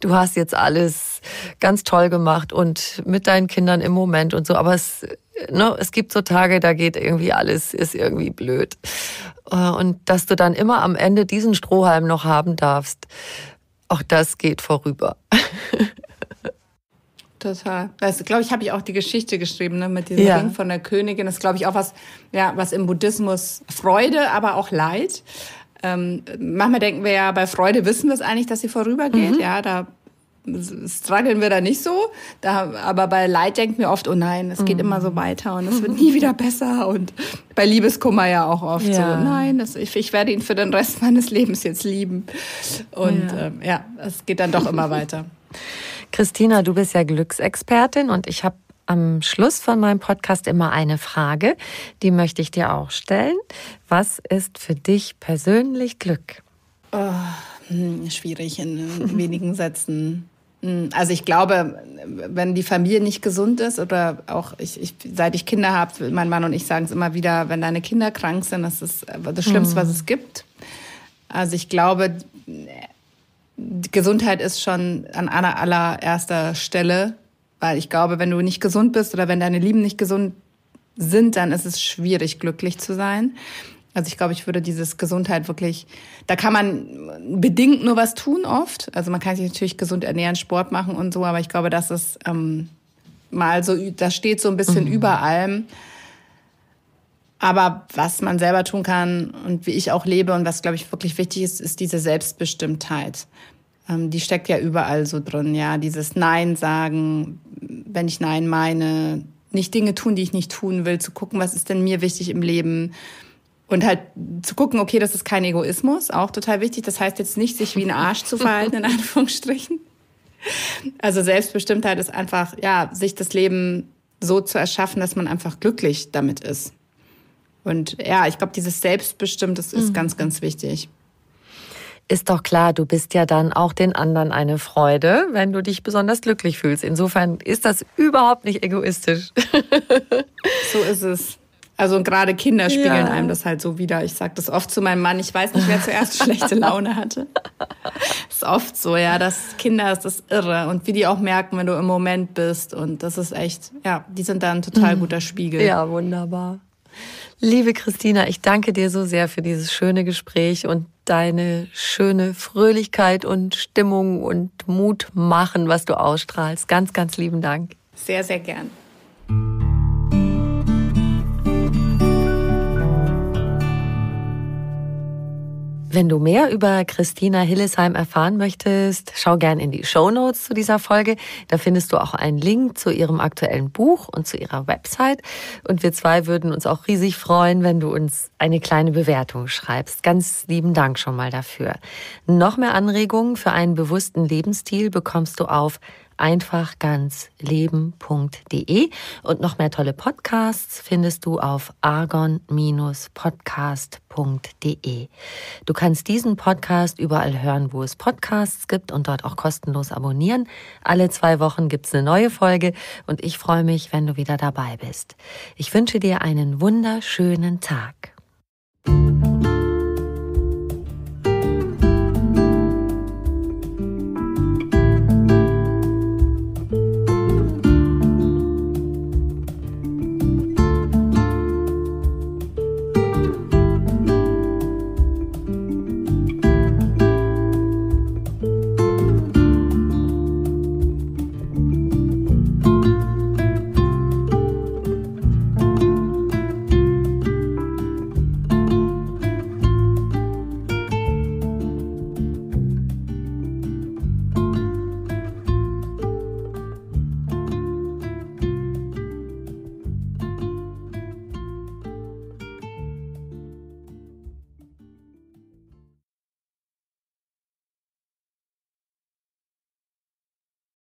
du hast jetzt alles ganz toll gemacht und mit deinen Kindern im Moment und so. Aber es, ne, es gibt so Tage, da geht irgendwie alles, ist irgendwie blöd. Und dass du dann immer am Ende diesen Strohhalm noch haben darfst, auch das geht vorüber. Total. Das, glaube ich, habe ich auch die Geschichte geschrieben, ne, mit diesem ja. Ring von der Königin. Das ist, glaube ich, auch was, ja, was im Buddhismus Freude, aber auch Leid. Ähm, manchmal denken wir ja, bei Freude wissen wir es eigentlich, dass sie vorübergeht. Mhm. Ja, da struggeln wir da nicht so. Da, aber bei Leid denken wir oft, oh nein, es mhm. geht immer so weiter und es wird nie wieder besser. Und bei Liebeskummer ja auch oft ja. so, nein, das, ich, ich werde ihn für den Rest meines Lebens jetzt lieben. Und ja, ähm, ja es geht dann doch immer weiter. Christina, du bist ja Glücksexpertin und ich habe am Schluss von meinem Podcast immer eine Frage, die möchte ich dir auch stellen. Was ist für dich persönlich Glück? Oh, schwierig in wenigen Sätzen. Also ich glaube, wenn die Familie nicht gesund ist oder auch, ich, ich, seit ich Kinder habe, mein Mann und ich sagen es immer wieder, wenn deine Kinder krank sind, das ist das Schlimmste, was es gibt. Also ich glaube, Gesundheit ist schon an aller, allererster Stelle. Weil ich glaube, wenn du nicht gesund bist oder wenn deine Lieben nicht gesund sind, dann ist es schwierig, glücklich zu sein. Also ich glaube, ich würde dieses Gesundheit wirklich, da kann man bedingt nur was tun oft. Also man kann sich natürlich gesund ernähren, Sport machen und so, aber ich glaube, das ist ähm, mal so, das steht so ein bisschen mhm. über allem. Aber was man selber tun kann und wie ich auch lebe und was, glaube ich, wirklich wichtig ist, ist diese Selbstbestimmtheit. Die steckt ja überall so drin, ja, dieses Nein sagen, wenn ich Nein meine, nicht Dinge tun, die ich nicht tun will, zu gucken, was ist denn mir wichtig im Leben. Und halt zu gucken, okay, das ist kein Egoismus, auch total wichtig. Das heißt jetzt nicht, sich wie ein Arsch zu verhalten, in Anführungsstrichen. Also Selbstbestimmtheit ist einfach, ja, sich das Leben so zu erschaffen, dass man einfach glücklich damit ist. Und ja, ich glaube, dieses Selbstbestimmt, das ist mhm. ganz, ganz wichtig. Ist doch klar, du bist ja dann auch den anderen eine Freude, wenn du dich besonders glücklich fühlst. Insofern ist das überhaupt nicht egoistisch. So ist es. Also gerade Kinder spiegeln ja. einem das halt so wider. Ich sage das oft zu meinem Mann, ich weiß nicht, wer zuerst schlechte Laune hatte. Ist oft so, ja, dass Kinder, das ist irre. Und wie die auch merken, wenn du im Moment bist. Und das ist echt, ja, die sind da ein total guter Spiegel. Ja, wunderbar. Liebe Christina, ich danke dir so sehr für dieses schöne Gespräch und deine schöne Fröhlichkeit und Stimmung und Mut machen, was du ausstrahlst. Ganz, ganz lieben Dank. Sehr, sehr gern. Wenn du mehr über Christina Hillesheim erfahren möchtest, schau gern in die Shownotes zu dieser Folge. Da findest du auch einen Link zu ihrem aktuellen Buch und zu ihrer Website. Und wir zwei würden uns auch riesig freuen, wenn du uns eine kleine Bewertung schreibst. Ganz lieben Dank schon mal dafür. Noch mehr Anregungen für einen bewussten Lebensstil bekommst du auf einfach ganz leben punkt de und noch mehr tolle Podcasts findest du auf argon podcast punkt de. Du kannst diesen Podcast überall hören, wo es Podcasts gibt und dort auch kostenlos abonnieren. Alle zwei Wochen gibt's eine neue Folge und ich freue mich, wenn du wieder dabei bist. Ich wünsche dir einen wunderschönen Tag.